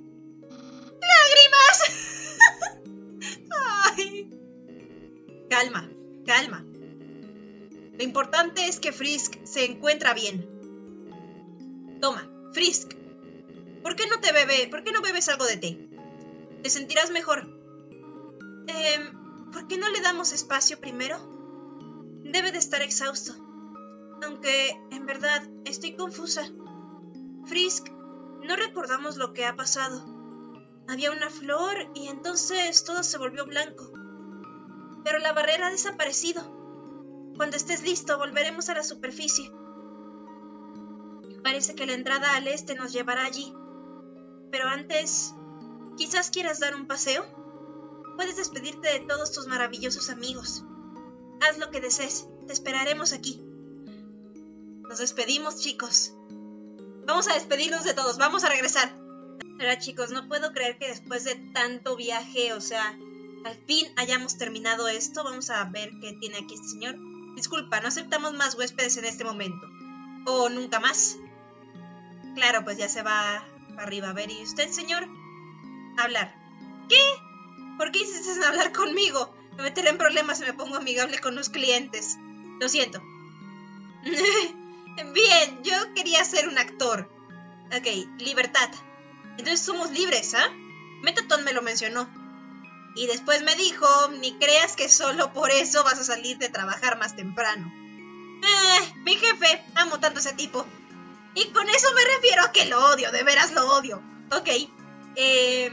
¡Lágrimas! Ay. Calma, calma. Lo importante es que Frisk se encuentra bien. Toma, Frisk. ¿Por qué no te bebe? ¿Por qué no bebes algo de té? Te sentirás mejor. Eh, ¿Por qué no le damos espacio primero? Debe de estar exhausto. Aunque, en verdad, estoy confusa. Frisk, no recordamos lo que ha pasado. Había una flor y entonces todo se volvió blanco. Pero la barrera ha desaparecido. Cuando estés listo, volveremos a la superficie. Parece que la entrada al este nos llevará allí. Pero antes, quizás quieras dar un paseo. Puedes despedirte de todos tus maravillosos amigos. Haz lo que desees. Te esperaremos aquí. Nos despedimos, chicos. Vamos a despedirnos de todos. Vamos a regresar. Pero chicos, no puedo creer que después de tanto viaje, o sea, al fin hayamos terminado esto. Vamos a ver qué tiene aquí este señor. Disculpa, no aceptamos más huéspedes en este momento. O nunca más. Claro, pues ya se va para arriba. A ver, ¿y usted, señor? Hablar. ¿Qué? ¿Por qué insistes en hablar conmigo? Me meteré en problemas si me pongo amigable con los clientes. Lo siento. Bien, yo quería ser un actor. Ok, libertad. Entonces somos libres, ¿ah? ¿eh? Mettaton me lo mencionó. Y después me dijo, ni creas que solo por eso vas a salir de trabajar más temprano. Eh, mi jefe, amo tanto a ese tipo. Y con eso me refiero a que lo odio, de veras lo odio. Ok. Eh...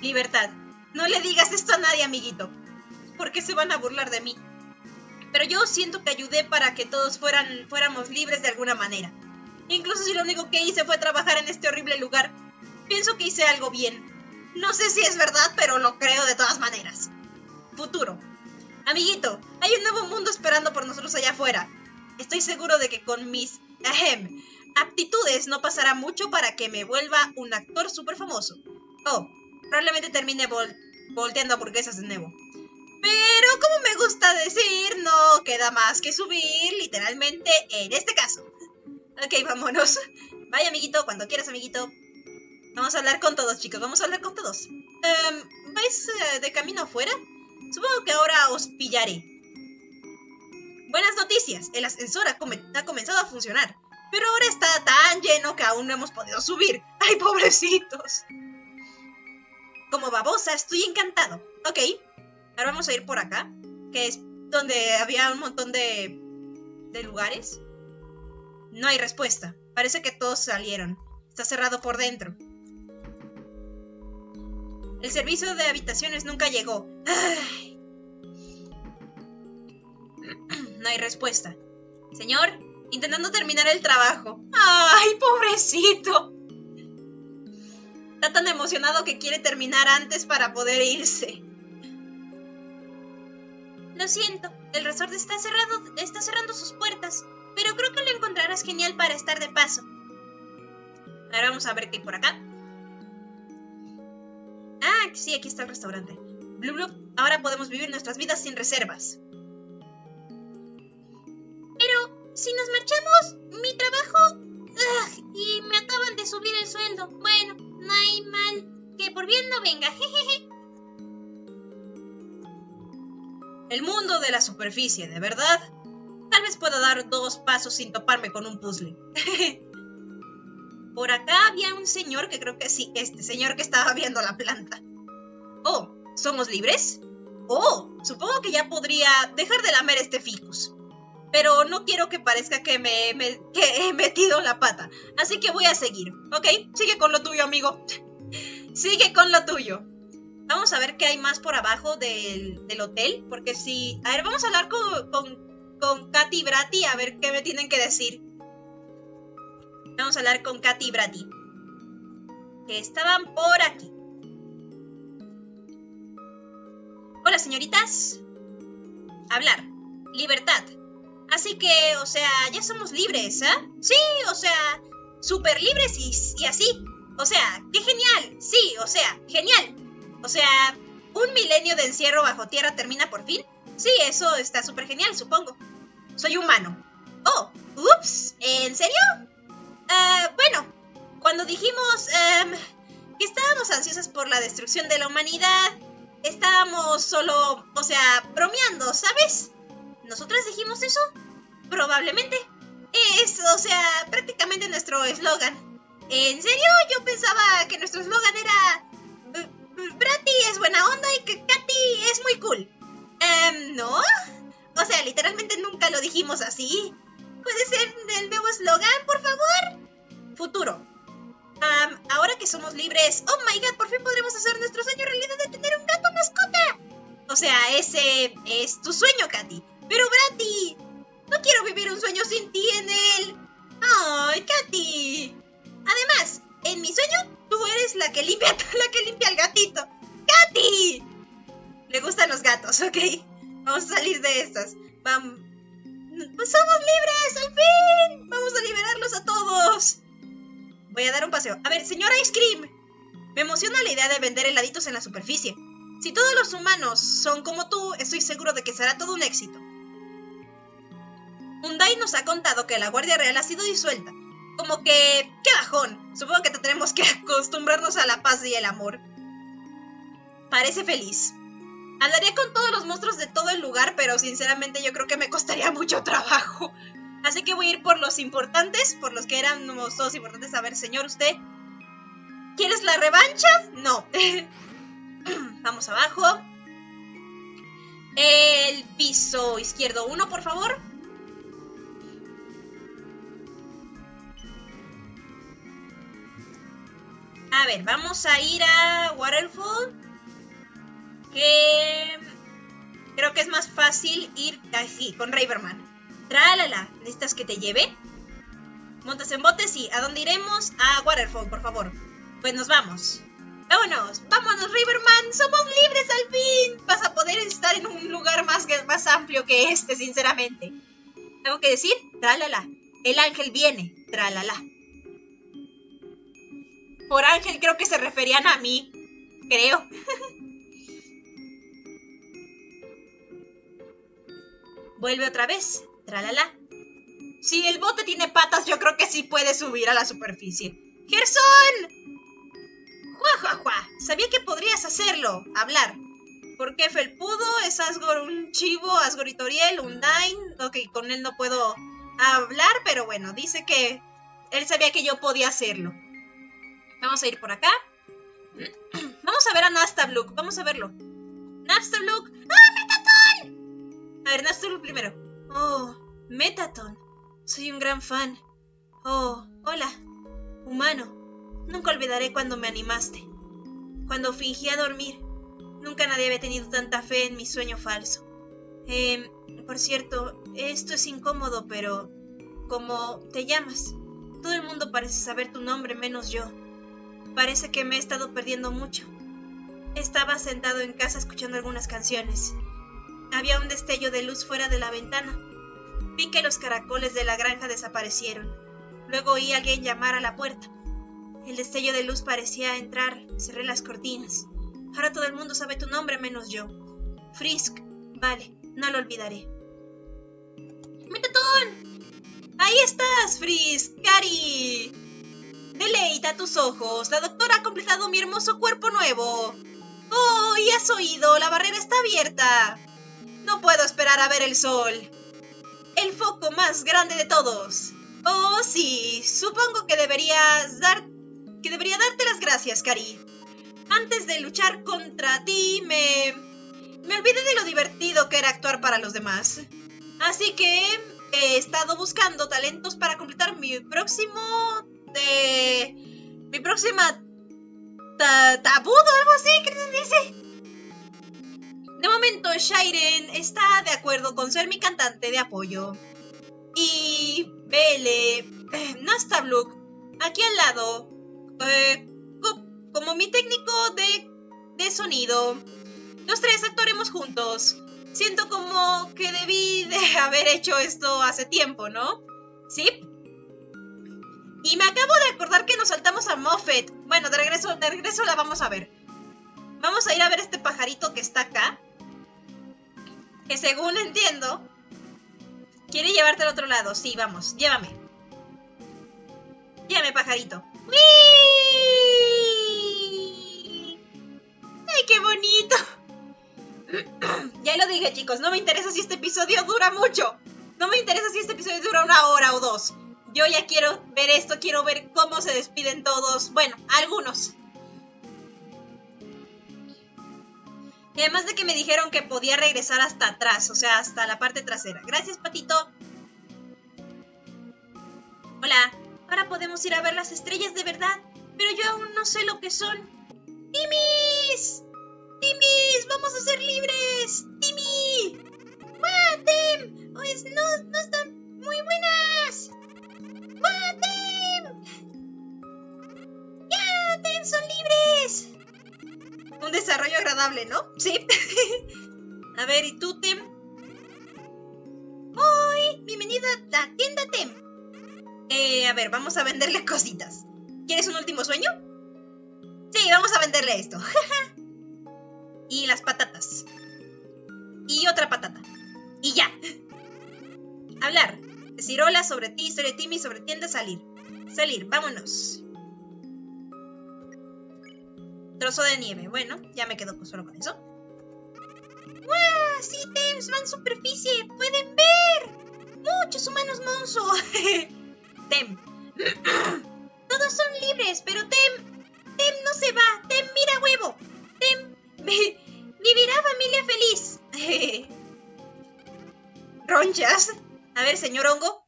Libertad. No le digas esto a nadie, amiguito. Porque se van a burlar de mí. Pero yo siento que ayudé para que todos fueran, fuéramos libres de alguna manera. Incluso si lo único que hice fue trabajar en este horrible lugar. Pienso que hice algo bien. No sé si es verdad, pero lo creo de todas maneras. Futuro. Amiguito, hay un nuevo mundo esperando por nosotros allá afuera. Estoy seguro de que con mis ahem, aptitudes no pasará mucho para que me vuelva un actor súper famoso. Oh, probablemente termine vol volteando hamburguesas de nuevo. Pero como me gusta decir, no queda más que subir, literalmente, en este caso. Ok, vámonos. Vaya, amiguito, cuando quieras, amiguito. Vamos a hablar con todos, chicos, vamos a hablar con todos. Um, ¿Vais uh, de camino afuera? Supongo que ahora os pillaré. Buenas noticias, el ascensor ha, come ha comenzado a funcionar. Pero ahora está tan lleno que aún no hemos podido subir. ¡Ay, pobrecitos! Como babosa, estoy encantado. Ok, ahora vamos a ir por acá, que es donde había un montón de, de lugares. No hay respuesta. Parece que todos salieron. Está cerrado por dentro. El servicio de habitaciones nunca llegó. ¡Ay! No hay respuesta. Señor, intentando terminar el trabajo. ¡Ay, pobrecito! Está tan emocionado que quiere terminar antes para poder irse. Lo siento, el resort está cerrado, está cerrando sus puertas, pero creo que lo encontrarás genial para estar de paso. Ahora vamos a ver qué hay por acá. Ah, sí, aquí está el restaurante. Blu, blu, ahora podemos vivir nuestras vidas sin reservas. Pero si nos marchamos, mi trabajo... Ugh, y me acaban de subir el sueldo. Bueno, no hay mal que por bien no venga. Jejeje. El mundo de la superficie, ¿de verdad? Tal vez pueda dar dos pasos sin toparme con un puzzle. Por acá había un señor que creo que sí, este señor que estaba viendo la planta. Oh, ¿somos libres? Oh, supongo que ya podría dejar de lamer este ficus. Pero no quiero que parezca que me, me que he metido la pata. Así que voy a seguir, ¿ok? Sigue con lo tuyo, amigo. Sigue con lo tuyo. Vamos a ver qué hay más por abajo del, del hotel, porque si... A ver, vamos a hablar con, con, con Catty y Bratty, a ver qué me tienen que decir. Vamos a hablar con Catty y Bratty, que estaban por aquí. Hola, señoritas. Hablar. Libertad. Así que, o sea, ya somos libres, ¿eh? Sí, o sea, súper libres y, y así. O sea, qué genial. Sí, o sea, genial. O sea, ¿un milenio de encierro bajo tierra termina por fin? Sí, eso está súper genial, supongo. Soy humano. Oh, ups, ¿en serio? Uh, bueno, cuando dijimos um, que estábamos ansiosas por la destrucción de la humanidad, estábamos solo, o sea, bromeando, ¿sabes? ¿Nosotras dijimos eso? Probablemente. Es, o sea, prácticamente nuestro eslogan. ¿En serio? Yo pensaba que nuestro eslogan era... Bratty es buena onda y que Catty es muy cool. Um, ¿No? O sea, literalmente nunca lo dijimos así. ¿Puede ser el nuevo eslogan, por favor? Futuro. Um, ahora que somos libres... ¡Oh, my God! Por fin podremos hacer nuestro sueño realidad de tener un gato mascota. O sea, ese es tu sueño, Catty. Pero, Bratty, no quiero vivir un sueño sin ti en él. ¡Ay, Catty! Además, en mi sueño... Tú eres la que limpia, la que limpia al gatito. ¡Catty! Le gustan los gatos, ¿ok? Vamos a salir de estas. Vamos. ¡Somos libres! ¡Al fin! ¡Vamos a liberarlos a todos! Voy a dar un paseo. A ver, señora Ice Cream. Me emociona la idea de vender heladitos en la superficie. Si todos los humanos son como tú, estoy seguro de que será todo un éxito. Undyne nos ha contado que la Guardia Real ha sido disuelta. Como que... ¡qué bajón! Supongo que tendremos que acostumbrarnos a la paz y el amor. Parece feliz. Hablaría con todos los monstruos de todo el lugar, pero sinceramente yo creo que me costaría mucho trabajo. Así que voy a ir por los importantes, por los que eran todos importantes. A ver, señor, usted... ¿quieres la revancha? No. Vamos abajo. El piso izquierdo uno, por favor. A ver, vamos a ir a Waterfall. Que... creo que es más fácil ir aquí, con Riverman. Tralala, ¿necesitas que te lleve? ¿Montas en bote? Sí. ¿A dónde iremos? A Waterfall, por favor. Pues nos vamos. Vámonos, vámonos, Riverman. Somos libres al fin. Vas a poder estar en un lugar más, más amplio que este, sinceramente. ¿Algo que decir? Tralala. El ángel viene. Tralala. Por ángel creo que se referían a mí. Creo. Vuelve otra vez. Tralala. Si el bote tiene patas, yo creo que sí puede subir a la superficie. ¡Gerson! ¡Juajuajua! Sabía que podrías hacerlo. Hablar. ¿Por qué Fel pudo? Es Asgore un chivo. Asgore y Toriel. Undyne. Ok, con él no puedo hablar, pero bueno, dice que él sabía que yo podía hacerlo. Vamos a ir por acá. Vamos a ver a Napstablook. Vamos a verlo. Napstablook. ¡Ah, Mettaton! A ver, Napstablook primero. Oh, Mettaton. Soy un gran fan. Oh, hola. Humano. Nunca olvidaré cuando me animaste. Cuando fingía dormir. Nunca nadie había tenido tanta fe en mi sueño falso. Eh, por cierto, esto es incómodo, pero... ¿cómo te llamas? Todo el mundo parece saber tu nombre, menos yo. Parece que me he estado perdiendo mucho. Estaba sentado en casa escuchando algunas canciones. Había un destello de luz fuera de la ventana. Vi que los caracoles de la granja desaparecieron. Luego oí a alguien llamar a la puerta. El destello de luz parecía entrar. Cerré las cortinas. Ahora todo el mundo sabe tu nombre menos yo. Frisk. Vale, no lo olvidaré. ¡Mettaton! ¡Ahí estás, Frisk! ¡Catty! Deleita tus ojos. La doctora ha completado mi hermoso cuerpo nuevo. ¡Oh! Y has oído. La barrera está abierta. No puedo esperar a ver el sol. El foco más grande de todos. Oh, sí. Supongo que deberías dar... que debería darte las gracias, Catty. Antes de luchar contra ti, me... me olvidé de lo divertido que era actuar para los demás. Así que he estado buscando talentos para completar mi próximo... de... mi próxima... Ta tabú o algo así, ¿qué se dice? De momento, Shyren está de acuerdo con ser mi cantante de apoyo. Y... Vele... Napstablook, aquí al lado, eh, como mi técnico de, de sonido. Los tres actuaremos juntos. Siento como que debí de haber hecho esto hace tiempo, ¿no? ¿Sí? Y me acabo de acordar que nos saltamos a Muffet. Bueno, de regreso, de regreso la vamos a ver. Vamos a ir a ver este pajarito que está acá. Que según entiendo, quiere llevarte al otro lado. Sí, vamos, llévame. Llévame, pajarito. ¡Wii! ¡Ay, qué bonito! Ya lo dije, chicos. No me interesa si este episodio dura mucho. No me interesa si este episodio dura una hora o dos. Yo ya quiero ver esto, quiero ver cómo se despiden todos. Bueno, algunos. Y además de que me dijeron que podía regresar hasta atrás, o sea, hasta la parte trasera. Gracias, patito. Hola. Ahora podemos ir a ver las estrellas de verdad, pero yo aún no sé lo que son. ¡Timis! ¡Timis! ¡Vamos a ser libres! ¡Timi! ¡Watem! Pues no, no están muy buenas. ¡Watem! ¡Ya! ¡Tem! ¡Son libres! Un desarrollo agradable, ¿no? Sí. A ver, ¿y tú, Tem? ¡Hoy! Bienvenido a la tienda Tem. Eh, a ver, vamos a venderle cositas. ¿Quieres un último sueño? Sí, vamos a venderle esto. Y las patatas. Y otra patata. Y ya. Hablar. Decir hola, sobre ti, sobre Timmy, sobre tienda, salir. Salir, vámonos. Trozo de nieve. Bueno, ya me quedo solo con eso. ¡Guau! ¡Sí, Tems! ¡Van superficie! ¡Pueden ver! ¡Muchos humanos monzo! Tem. Todos son libres, pero Tem... Tem no se va. Tem mira huevo. Tem... Vivirá familia feliz. Ronchas. A ver, señor hongo.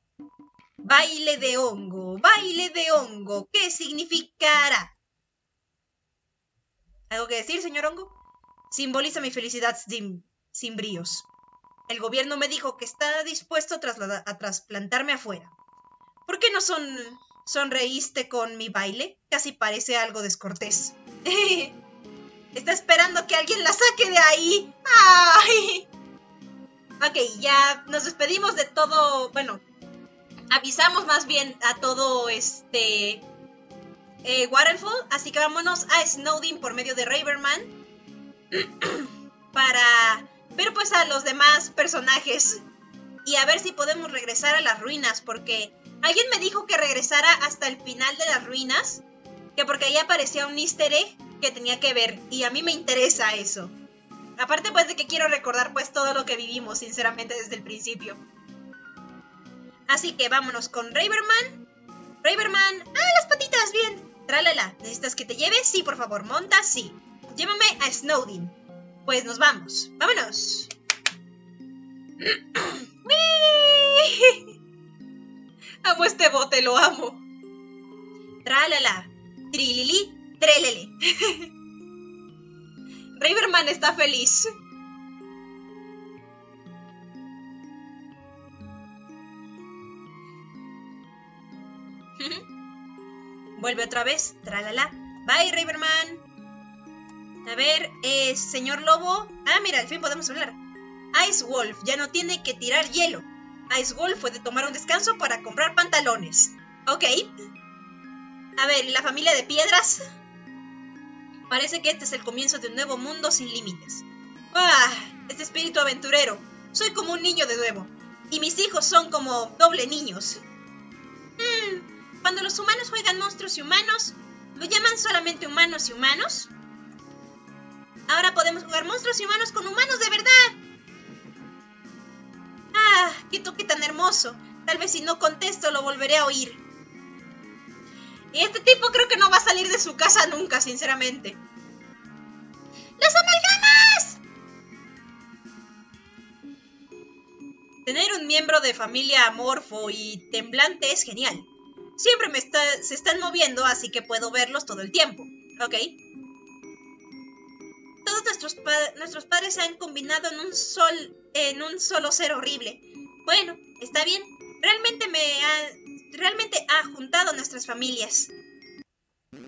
Baile de hongo. Baile de hongo. ¿Qué significará? ¿Algo que decir, señor hongo? Simboliza mi felicidad sin, sin bríos. El gobierno me dijo que está dispuesto a, a trasplantarme afuera. ¿Por qué no son, sonreíste con mi baile? Casi parece algo descortés. Está esperando que alguien la saque de ahí. ¡Ay! Ok, ya nos despedimos de todo... Bueno, avisamos más bien a todo este... Eh, Waterfall. Así que vámonos a Snowdin por medio de Riverman. Para ver pues a los demás personajes y a ver si podemos regresar a las ruinas, porque alguien me dijo que regresara hasta el final de las ruinas, que porque ahí aparecía un easter egg que tenía que ver, y a mí me interesa eso, aparte pues de que quiero recordar pues todo lo que vivimos sinceramente desde el principio. Así que vámonos con Riverman. Riverman, ah, las patitas, bien, tralala, ¿necesitas que te lleve? Sí, por favor, monta, sí. Llévame a Snowdin. Pues nos vamos. ¡Vámonos! Amo este bote, lo amo. Tralala. Trilili, trelele. Riverman está feliz. Vuelve otra vez. Tralala. Bye, Riverman. A ver, eh, señor lobo... Ah, mira, al fin podemos hablar. Ice Wolf ya no tiene que tirar hielo. Ice Wolf puede tomar un descanso para comprar pantalones. Ok. A ver, ¿y la familia de piedras? Parece que este es el comienzo de un nuevo mundo sin límites. ¡Ah! Este espíritu aventurero. Soy como un niño de nuevo. Y mis hijos son como doble niños. Hmm, cuando los humanos juegan monstruos y humanos, ¿lo llaman solamente humanos y humanos? Ahora podemos jugar monstruos y humanos con humanos de verdad. Ah, qué toque tan hermoso. Tal vez si no contesto lo volveré a oír. Y este tipo creo que no va a salir de su casa nunca, sinceramente. ¡Las amalgamas! Tener un miembro de familia amorfo y temblante es genial. Siempre me está, se están moviendo, así que puedo verlos todo el tiempo. Ok. Todos nuestros, pa nuestros padres se han combinado en un, sol en un solo ser horrible. Bueno, está bien. Realmente me ha... Realmente ha juntado nuestras familias. Ok.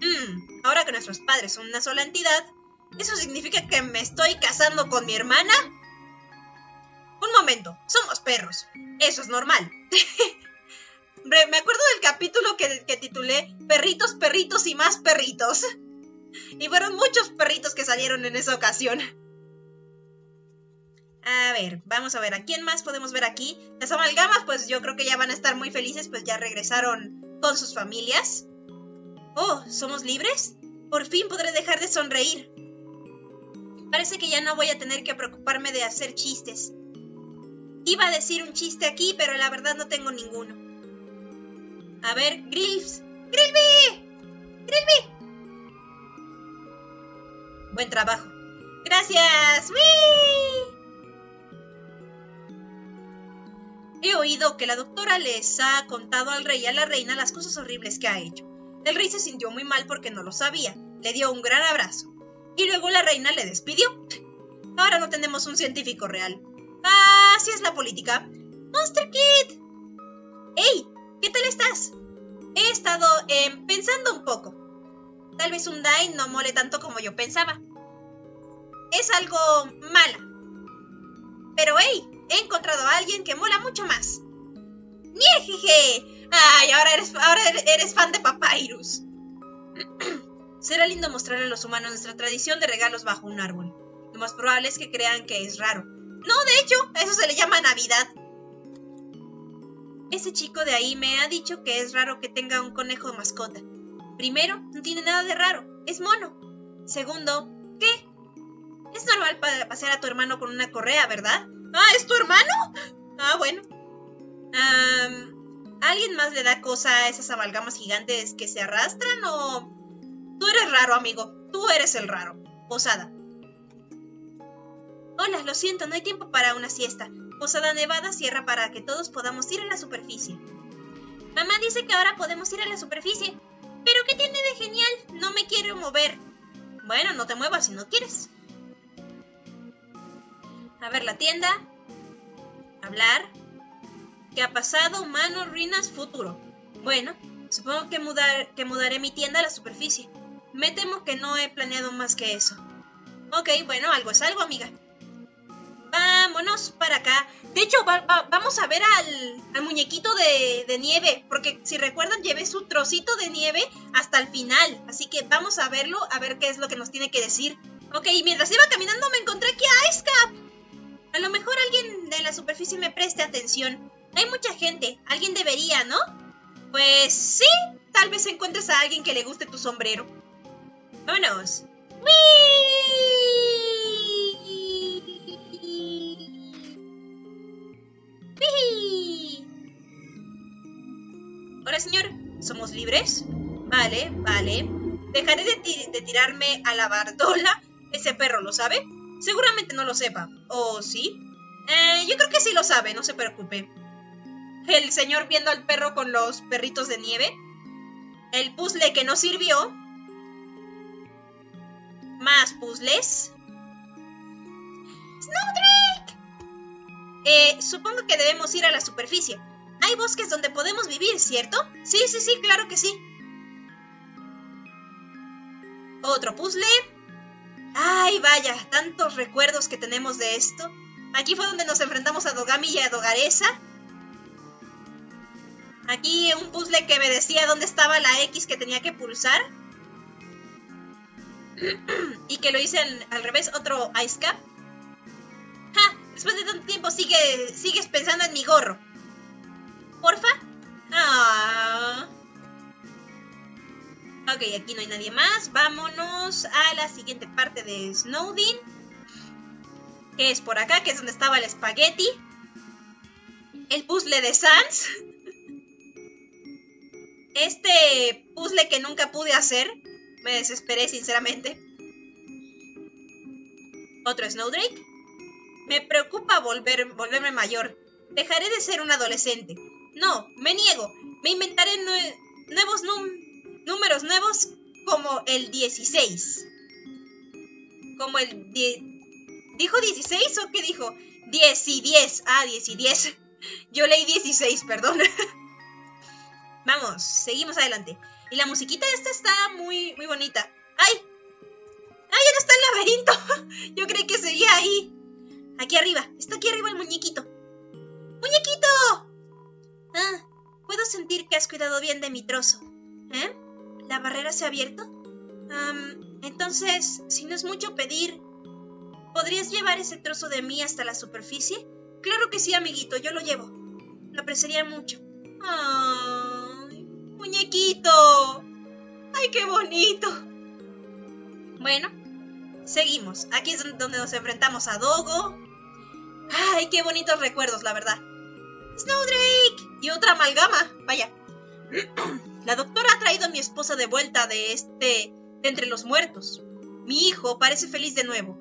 Mm, ahora que nuestros padres son una sola entidad, ¿eso significa que me estoy casando con mi hermana? Un momento, somos perros. Eso es normal. Me acuerdo del capítulo que, que titulé Perritos, perritos y más perritos. Y fueron muchos perritos que salieron en esa ocasión. A ver, vamos a ver a quién más podemos ver aquí. Las amalgamas, pues yo creo que ya van a estar muy felices, pues ya regresaron con sus familias. Oh, ¿somos libres? Por fin podré dejar de sonreír. Parece que ya no voy a tener que preocuparme de hacer chistes. Iba a decir un chiste aquí, pero la verdad no tengo ninguno. A ver, Grills. ¡Grillby! ¡Grillby! Buen trabajo. ¡Gracias! ¡Wii! He oído que la doctora les ha contado al rey y a la reina las cosas horribles que ha hecho. El rey se sintió muy mal porque no lo sabía. Le dio un gran abrazo. Y luego la reina le despidió. Ahora no tenemos un científico real. Ah, así es la política. ¡Monster Kid! ¡Ey! ¿Qué tal estás? He estado eh, pensando un poco. Tal vez Undyne no mole tanto como yo pensaba. Es algo mala. Pero hey, He encontrado a alguien que mola mucho más. ¡Niejeje! ¡Ay, ahora eres, ahora eres fan de Papyrus! Será lindo mostrarle a los humanos nuestra tradición de regalos bajo un árbol. Lo más probable es que crean que es raro. No, de hecho, a eso se le llama Navidad. Ese chico de ahí me ha dicho que es raro que tenga un conejo de mascota. Primero, no tiene nada de raro. Es mono. Segundo, ¿qué? Es normal pa- pasear a tu hermano con una correa, ¿verdad? ¡Ah, es tu hermano! Ah, bueno. Um, ¿a alguien más le da cosa a esas amalgamas gigantes que se arrastran o...? Tú eres raro, amigo. Tú eres el raro. Posada. Hola, lo siento, no hay tiempo para una siesta. Posada Nevada cierra para que todos podamos ir a la superficie. Mamá dice que ahora podemos ir a la superficie. ¿Pero qué tiene de genial? No me quiero mover. Bueno, no te muevas si no quieres. A ver la tienda. Hablar. ¿Qué ha pasado? Humanos, ruinas, futuro. Bueno, supongo que, mudar, que mudaré mi tienda a la superficie. Me temo que no he planeado más que eso. Ok, bueno, algo es algo, amiga. Vámonos para acá. De hecho, va, va, vamos a ver al, al muñequito de, de nieve. Porque si recuerdan, llevé su trocito de nieve hasta el final. Así que vamos a verlo, a ver qué es lo que nos tiene que decir. Ok, y mientras iba caminando me encontré aquí a Icecap. A lo mejor alguien de la superficie me preste atención. Hay mucha gente, alguien debería, ¿no? Pues sí, tal vez encuentres a alguien que le guste tu sombrero. Vámonos. ¡Wii! Hola señor, ¿somos libres? Vale, vale. Dejaré de, ti de tirarme a la bardola. ¿Ese perro lo sabe? Seguramente no lo sepa. ¿O sí? Eh, yo creo que sí lo sabe, no se preocupe. El señor viendo al perro con los perritos de nieve. El puzzle que no sirvió. Más puzzles. ¡Snowdrake! Eh, supongo que debemos ir a la superficie. Hay bosques donde podemos vivir, ¿cierto? Sí, sí, sí, claro que sí. Otro puzzle. Ay, vaya, tantos recuerdos que tenemos de esto. Aquí fue donde nos enfrentamos a Dogami y a Dogaresa. Aquí un puzzle que me decía dónde estaba la X que tenía que pulsar. Y que lo hice al, al revés, otro Ice Cap. ¡Ja! Después de tanto tiempo sigue, sigues pensando en mi gorro. Porfa. Ah. Ok, aquí no hay nadie más. Vámonos a la siguiente parte de Snowdin. Que es por acá, que es donde estaba el espagueti. El puzzle de Sans. Este puzzle que nunca pude hacer. Me desesperé, sinceramente. Otro Snowdrake. Me preocupa volver, volverme mayor. Dejaré de ser un adolescente. No, me niego. Me inventaré nue nuevos num números nuevos como el dieciséis. Como el... ¿Dijo dieciséis o qué dijo? diez y diez. Ah, diez y diez. Yo leí dieciséis, perdón. Vamos, seguimos adelante. Y la musiquita esta está muy, muy bonita. ¡Ay! ¡Ay, ya no está el laberinto! Yo creí que seguía ahí. Aquí arriba. Está aquí arriba el muñequito. ¡Muñequito! Ah, puedo sentir que has cuidado bien de mi trozo. ¿Eh? ¿La barrera se ha abierto? Um, entonces, si no es mucho pedir, ¿podrías llevar ese trozo de mí hasta la superficie? Claro que sí, amiguito, yo lo llevo. Lo apreciaría mucho. ¡Ay, muñequito! ¡Ay, qué bonito! Bueno, seguimos. Aquí es donde nos enfrentamos a Dogo. ¡Ay, qué bonitos recuerdos, la verdad! ¡Snowdrake! Y otra amalgama. Vaya. La doctora ha traído a mi esposa de vuelta de este... de entre los muertos. Mi hijo parece feliz de nuevo.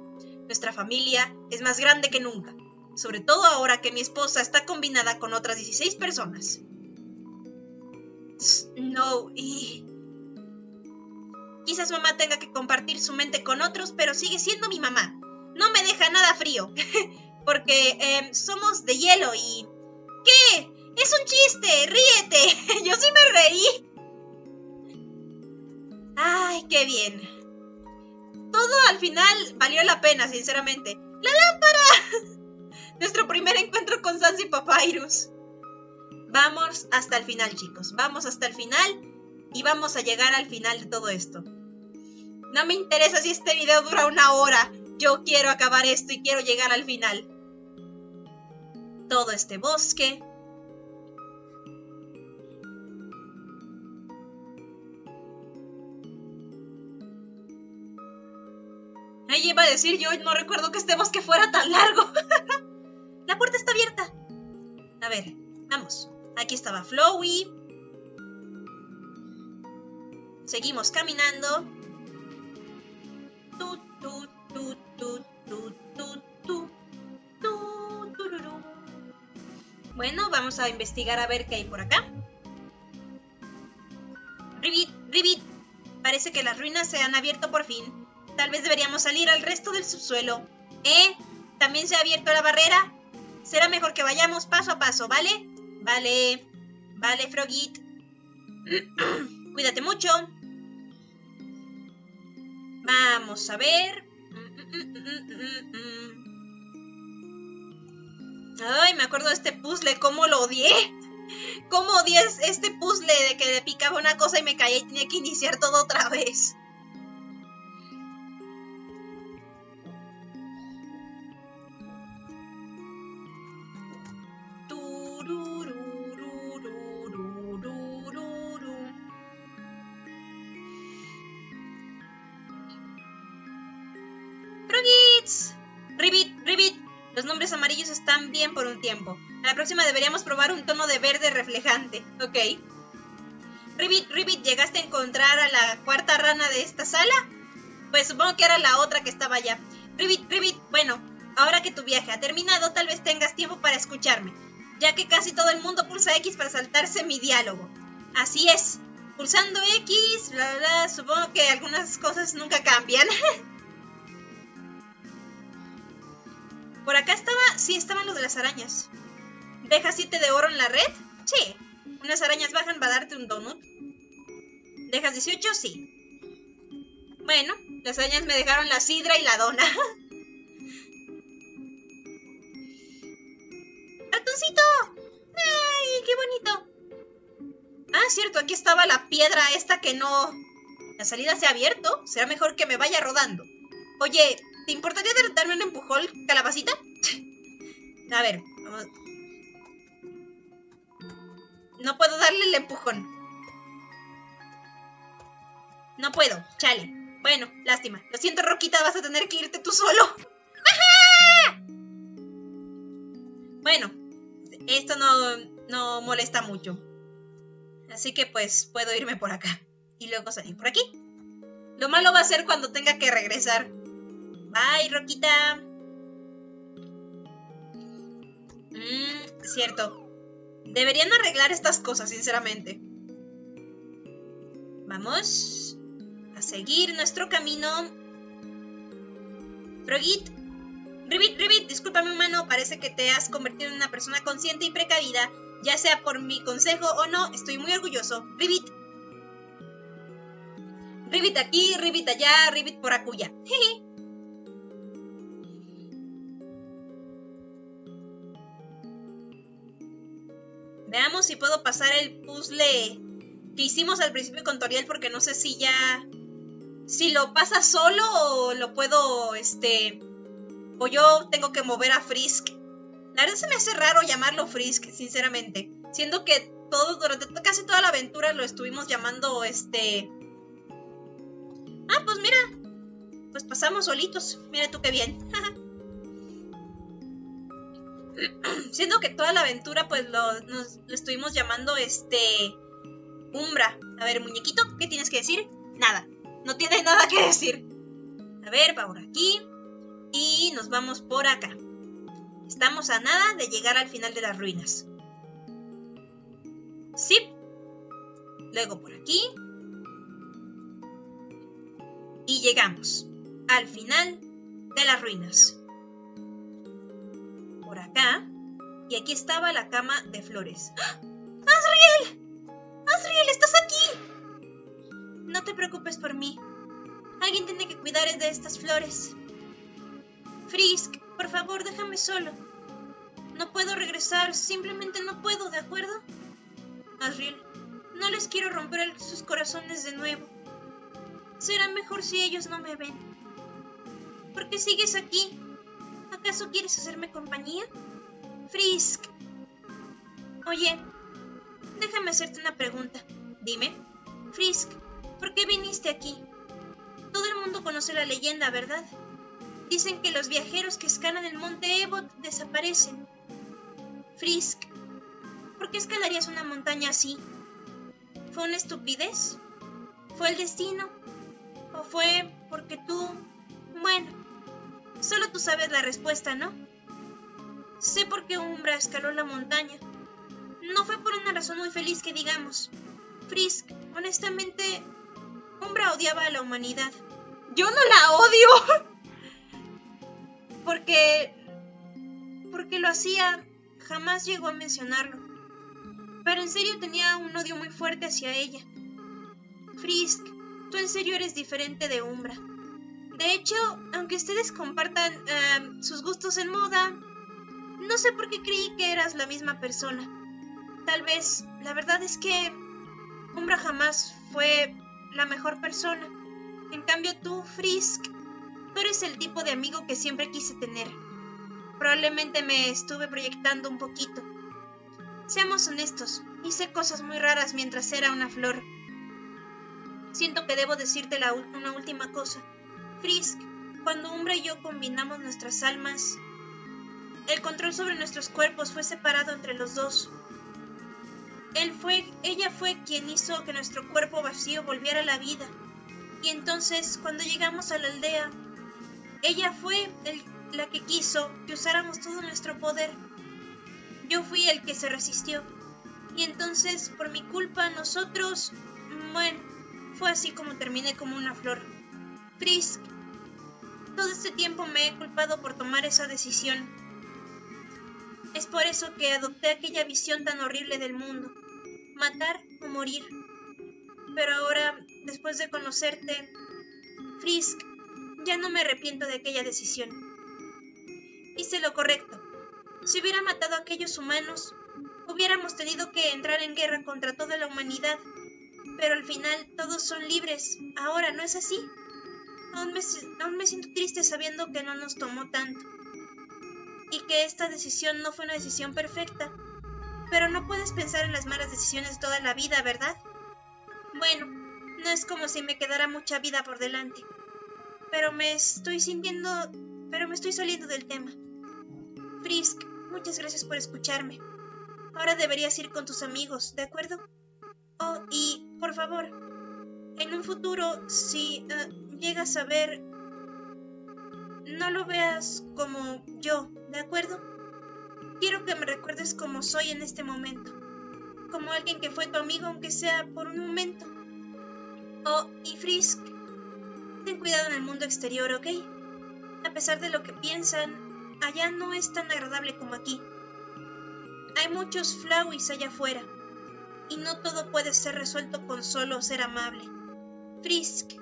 Nuestra familia es más grande que nunca. Sobre todo ahora que mi esposa está combinada con otras dieciséis personas. No, y... Quizás mamá tenga que compartir su mente con otros, pero sigue siendo mi mamá. No me deja nada frío. Porque eh, somos de hielo y... ¿Qué? ¡Es un chiste! ¡Ríete! ¡Yo sí me reí! ¡Ay, qué bien! Todo al final valió la pena, sinceramente. ¡La lámpara! Nuestro primer encuentro con Sans y Papyrus. Vamos hasta el final, chicos. Vamos hasta el final y vamos a llegar al final de todo esto. No me interesa si este video dura una hora. Yo quiero acabar esto y quiero llegar al final. Todo este bosque. Ahí iba a decir, yo no recuerdo que este bosque fuera tan largo. La puerta está abierta. A ver, vamos. Aquí estaba Flowey. Seguimos caminando. Tu, tu, tu, tu, tu, tu, tu, tu, tururú. Bueno, vamos a investigar a ver qué hay por acá. Ribbit, ribbit. Parece que las ruinas se han abierto por fin. Tal vez deberíamos salir al resto del subsuelo. ¿Eh? ¿También se ha abierto la barrera? Será mejor que vayamos paso a paso, ¿vale? Vale. Vale, Frogit. Cuídate mucho. Vamos a ver. Ay, me acuerdo de este puzzle. ¿Cómo lo odié? ¿Cómo odié este puzzle de que le picaba una cosa y me caía y tenía que iniciar todo otra vez? Están bien por un tiempo. A la próxima deberíamos probar un tono de verde reflejante. Ok. Ribbit, Ribbit, ¿llegaste a encontrar a la cuarta rana de esta sala? Pues supongo que era la otra que estaba allá. Ribbit, Ribbit, bueno, ahora que tu viaje ha terminado, tal vez tengas tiempo para escucharme, ya que casi todo el mundo pulsa X para saltarse mi diálogo. Así es. Pulsando X, bla, bla, bla, supongo que algunas cosas nunca cambian. Por acá estaba... Sí, estaban los de las arañas. ¿Deja siete de oro en la red? Sí. Unas arañas bajan para darte un donut. ¿Dejas dieciocho? Sí. Bueno, las arañas me dejaron la sidra y la dona. ¡Ratoncito! ¡Ay, qué bonito! Ah, cierto, aquí estaba la piedra esta que no... La salida se ha abierto. Será mejor que me vaya rodando. Oye... ¿Te importaría darme un empujón, calabacita? A ver, vamos. No puedo darle el empujón. No puedo, chale. Bueno, lástima. Lo siento, Roquita, vas a tener que irte tú solo. ¡Ajá! Bueno, esto no, no molesta mucho. Así que pues puedo irme por acá. Y luego salir por aquí. Lo malo va a ser cuando tenga que regresar. ¡Ay, Roquita! Mmm, cierto. Deberían arreglar estas cosas, sinceramente. Vamos a seguir nuestro camino. Frogit. Ribbit, Ribbit, discúlpame, humano. Parece que te has convertido en una persona consciente y precavida. Ya sea por mi consejo o no, estoy muy orgulloso. Ribbit. Ribbit aquí, Ribbit allá, Ribbit por acuya. Jeje. Veamos si puedo pasar el puzzle que hicimos al principio con Toriel, porque no sé si ya... Si lo pasa solo o lo puedo, este... O yo tengo que mover a Frisk. La verdad se me hace raro llamarlo Frisk, sinceramente. Siendo que todo, durante casi toda la aventura lo estuvimos llamando, este... Ah, pues mira. Pues pasamos solitos. Mira tú qué bien. Siendo que toda la aventura pues lo, nos, lo estuvimos llamando este Umbra. A ver, muñequito, ¿qué tienes que decir? Nada, no tienes nada que decir. A ver, va por aquí. Y nos vamos por acá. Estamos a nada de llegar al final de las ruinas. Sí. Luego por aquí. Y llegamos al final de las ruinas. Por acá. Y aquí estaba la cama de flores. ¡Ah! ¡Asriel! ¡Asriel, estás aquí! No te preocupes por mí. Alguien tiene que cuidar de estas flores. Frisk, por favor, déjame solo. No puedo regresar, simplemente no puedo, ¿de acuerdo? Asriel, no les quiero romper sus corazones de nuevo. Será mejor si ellos no me ven. ¿Por qué sigues aquí? ¿Acaso quieres hacerme compañía? Frisk. Oye, déjame hacerte una pregunta. Dime. Frisk, ¿por qué viniste aquí? Todo el mundo conoce la leyenda, ¿verdad? Dicen que los viajeros que escalan el monte Ebott desaparecen. Frisk, ¿por qué escalarías una montaña así? ¿Fue una estupidez? ¿Fue el destino? ¿O fue porque tú...? Bueno, solo tú sabes la respuesta, ¿no? Sé por qué Umbra escaló la montaña. No fue por una razón muy feliz que digamos. Frisk, honestamente, Umbra odiaba a la humanidad. ¡Yo no la odio! Porque... porque lo hacía, jamás llegó a mencionarlo. Pero en serio tenía un odio muy fuerte hacia ella. Frisk, tú en serio eres diferente de Umbra. De hecho, aunque ustedes compartan eh, sus gustos en moda, no sé por qué creí que eras la misma persona. Tal vez, la verdad es que Umbra jamás fue la mejor persona. En cambio tú, Frisk, tú eres el tipo de amigo que siempre quise tener. Probablemente me estuve proyectando un poquito. Seamos honestos, hice cosas muy raras mientras era una flor. Siento que debo decirte la una última cosa. Frisk, cuando Umbra y yo combinamos nuestras almas, el control sobre nuestros cuerpos fue separado entre los dos. Él fue, ella fue quien hizo que nuestro cuerpo vacío volviera a la vida. Y entonces, cuando llegamos a la aldea, ella fue el, la que quiso que usáramos todo nuestro poder. Yo fui el que se resistió. Y entonces, por mi culpa, nosotros... Bueno, fue así como terminé como una flor. Frisk, todo este tiempo me he culpado por tomar esa decisión. Es por eso que adopté aquella visión tan horrible del mundo. Matar o morir. Pero ahora, después de conocerte, Frisk, ya no me arrepiento de aquella decisión. Hice lo correcto. Si hubiera matado a aquellos humanos, hubiéramos tenido que entrar en guerra contra toda la humanidad. Pero al final todos son libres. Ahora, ¿no es así? Aún me, aún me siento triste sabiendo que no nos tomó tanto. Y que esta decisión no fue una decisión perfecta. Pero no puedes pensar en las malas decisiones toda la vida, ¿verdad? Bueno, no es como si me quedara mucha vida por delante. Pero me estoy sintiendo... Pero me estoy saliendo del tema. Frisk, muchas gracias por escucharme. Ahora deberías ir con tus amigos, ¿de acuerdo? Oh, y, por favor, en un futuro, si uh, llegas a ver... No lo veas como yo, ¿de acuerdo? Quiero que me recuerdes como soy en este momento. Como alguien que fue tu amigo, aunque sea por un momento. Oh, y Frisk, ten cuidado en el mundo exterior, ¿ok? A pesar de lo que piensan, allá no es tan agradable como aquí. Hay muchos Floweys allá afuera, y no todo puede ser resuelto con solo ser amable. Frisk,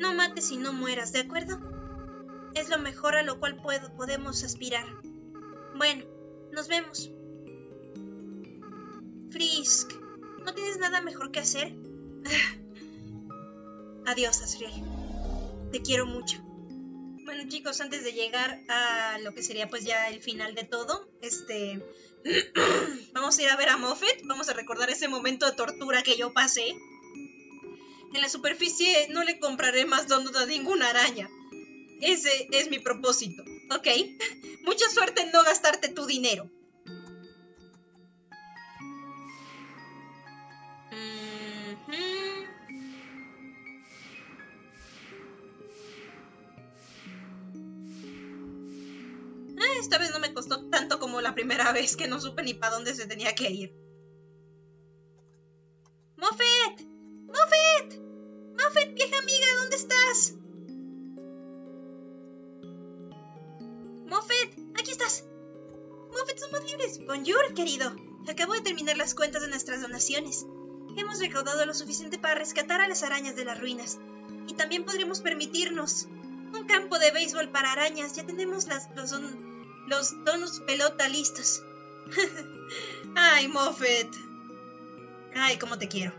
no mates y no mueras, ¿de acuerdo? Es lo mejor a lo cual puedo, podemos aspirar. Bueno, nos vemos. Frisk, ¿no tienes nada mejor que hacer? Adiós, Asriel. Te quiero mucho. Bueno, chicos, antes de llegar a lo que sería pues ya el final de todo, este... vamos a ir a ver a Muffet. Vamos a recordar ese momento de tortura que yo pasé. En la superficie no le compraré más donuts a ninguna araña. Ese es mi propósito, ¿ok? Mucha suerte en no gastarte tu dinero. Mm-hmm. Ah, esta vez no me costó tanto como la primera vez que no supe ni para dónde se tenía que ir. ¡Muffet! ¡Muffet! ¡Muffet, vieja amiga! ¿Dónde estás? Muffet, aquí estás. Muffet, somos libres. Bonjour, querido. Acabo de terminar las cuentas de nuestras donaciones. Hemos recaudado lo suficiente para rescatar a las arañas de las ruinas. Y también podremos permitirnos un campo de béisbol para arañas. Ya tenemos las, los, los donuts pelota listos. Ay, Muffet. Ay, cómo te quiero.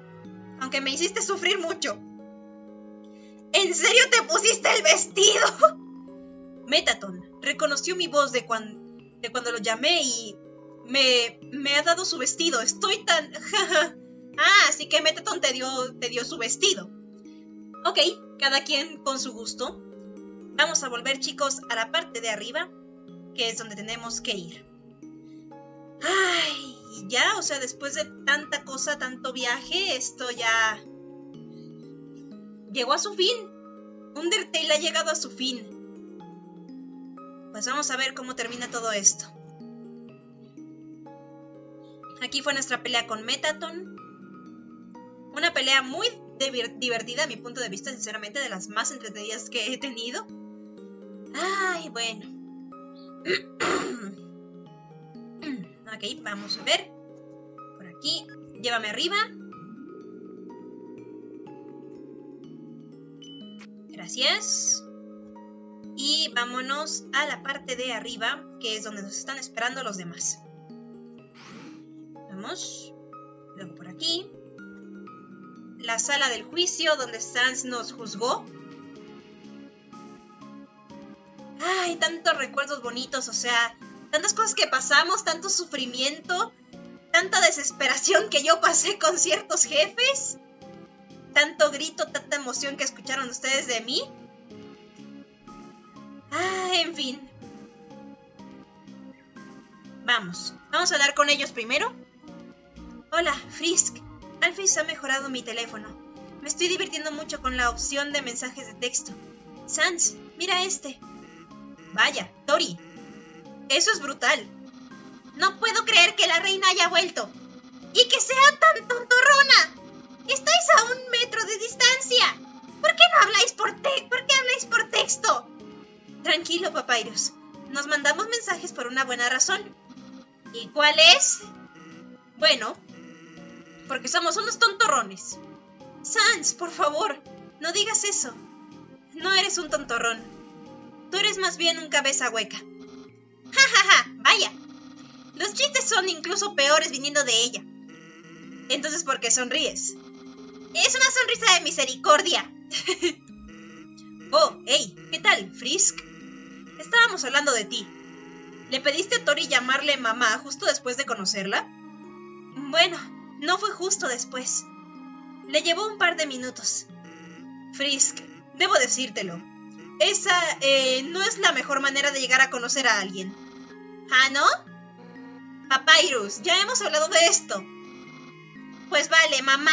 Aunque me hiciste sufrir mucho. ¿En serio te pusiste el vestido? Mettaton reconoció mi voz de, cuan, de cuando lo llamé y me, me ha dado su vestido. Estoy tan... Ah, así que Mettaton te dio, te dio su vestido. Ok, cada quien con su gusto. Vamos a volver, chicos, a la parte de arriba, que es donde tenemos que ir. Ay, ya, o sea, después de tanta cosa, tanto viaje, esto ya... llegó a su fin. Undertale ha llegado a su fin. Pues vamos a ver cómo termina todo esto. Aquí fue nuestra pelea con Mettaton. Una pelea muy divertida, a mi punto de vista, sinceramente, de las más entretenidas que he tenido. Ay, bueno. Ok, vamos a ver. Por aquí, llévame arriba. Gracias. Y vámonos a la parte de arriba, que es donde nos están esperando los demás. Vamos. Luego por aquí. La sala del juicio, donde Sans nos juzgó. Ay, tantos recuerdos bonitos, o sea, tantas cosas que pasamos, tanto sufrimiento, tanta desesperación que yo pasé con ciertos jefes, tanto grito, tanta emoción que escucharon ustedes de mí. Ah, en fin. Vamos. Vamos a hablar con ellos primero. Hola, Frisk. Alphys ha mejorado mi teléfono. Me estoy divirtiendo mucho con la opción de mensajes de texto. Sans, mira este. Vaya, Tori. Eso es brutal. No puedo creer que la reina haya vuelto. Y que sea tan tontorrona. Estáis a un metro de distancia. ¿Por qué no habláis por te- ¿Por qué habláis por texto? Tranquilo, Papyrus. Nos mandamos mensajes por una buena razón. ¿Y cuál es? Bueno, porque somos unos tontorrones. Sans, por favor, no digas eso. No eres un tontorrón. Tú eres más bien un cabeza hueca. ¡Ja, ja, ja! ¡Vaya! Los chistes son incluso peores viniendo de ella. Entonces, ¿por qué sonríes? ¡Es una sonrisa de misericordia! Oh, hey, ¿qué tal, Frisk? Estábamos hablando de ti. ¿Le pediste a Tori llamarle mamá justo después de conocerla? Bueno, no fue justo después. Le llevó un par de minutos. Frisk, debo decírtelo. Esa eh, no es la mejor manera de llegar a conocer a alguien. ¿Ah, no? Papyrus, ya hemos hablado de esto. Pues vale, mamá.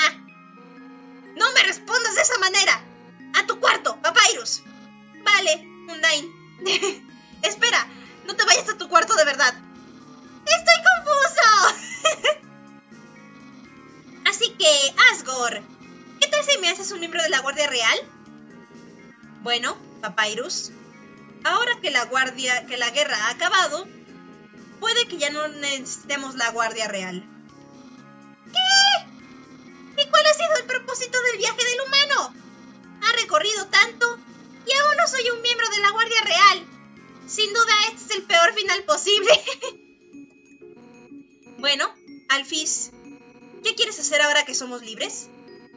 No me respondas de esa manera. ¡A tu cuarto, Papyrus! Vale, Undyne. Espera, no te vayas a tu cuarto de verdad. ¡Estoy confuso! Así que, Asgore, ¿qué tal si me haces un miembro de la Guardia Real? Bueno, Papyrus, ahora que la, guardia, que la guerra ha acabado, puede que ya no necesitemos la Guardia Real. ¿Qué? ¿Y cuál ha sido el propósito del viaje del humano? Ha recorrido tanto y aún no soy un miembro de la Guardia Real. Sin duda este es el peor final posible. Bueno, Alphys, ¿qué quieres hacer ahora que somos libres?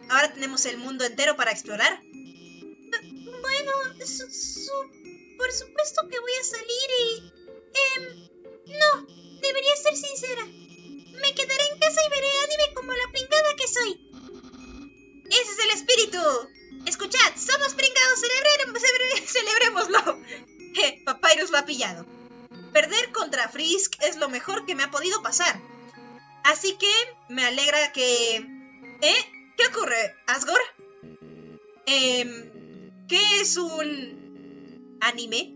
Ahora tenemos el mundo entero para explorar. B- bueno, su- su- por supuesto que voy a salir y... Eh, no, debería ser sincera. Me quedaré en casa y veré anime como la pringada que soy. ¡Ese es el espíritu! Escuchad, somos pringados, celebre, celebre, celebrémoslo. Je, Papyrus lo ha pillado. Perder contra Frisk es lo mejor que me ha podido pasar. Así que me alegra que... ¿Eh? ¿Qué ocurre, Asgore? Eh, ¿Qué es un... anime?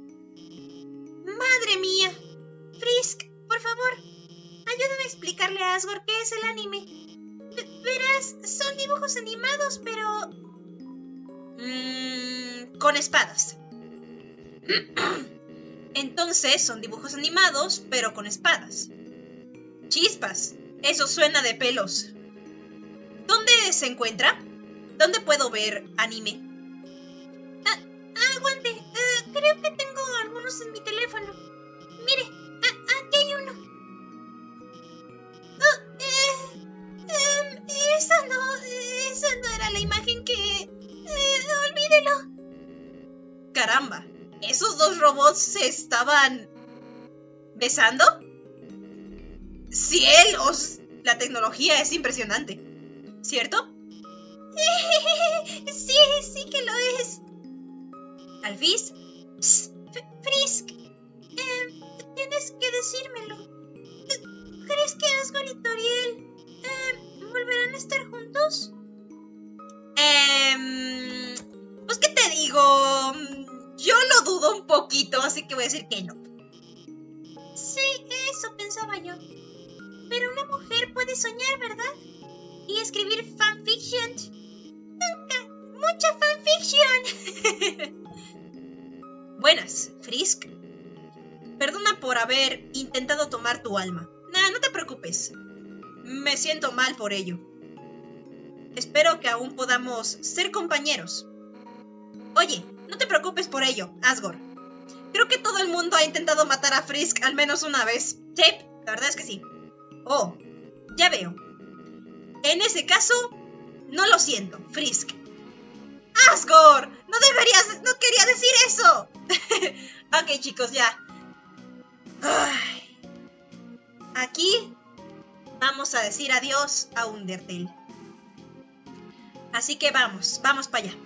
Madre mía. Frisk, por favor, ayúdame a explicarle a Asgore qué es el anime. Verás, son dibujos animados, pero... Mm, con espadas. Entonces son dibujos animados, pero con espadas. Chispas, eso suena de pelos. ¿Dónde se encuentra? ¿Dónde puedo ver anime? Ah, aguante, uh, creo que tengo algunos en mi teléfono. Mire, ¡Mírelo! Caramba, ¿esos dos robots se estaban besando? ¡Cielos! La tecnología es impresionante, ¿cierto? Sí, sí que lo es. Alphys, Frisk, eh, tienes que decírmelo. ¿Crees que Asgore y Toriel eh, volverán a estar juntos? Eh, pues qué te digo, yo lo dudo un poquito, así que voy a decir que no. Sí, eso pensaba yo. Pero una mujer puede soñar, ¿verdad? Y escribir fanfiction. Nunca, mucha fanfiction. Buenas, Frisk. Perdona por haber intentado tomar tu alma. Nah, no te preocupes. Me siento mal por ello. Espero que aún podamos ser compañeros. Oye, no te preocupes por ello, Asgore. Creo que todo el mundo ha intentado matar a Frisk al menos una vez. Sí, la verdad es que sí. Oh, ya veo. En ese caso, no lo siento, Frisk. ¡Asgore! ¡No deberías! ¡No quería decir eso! Ok, chicos, ya. Ay. Aquí vamos a decir adiós a Undertale. Así que vamos, vamos para allá.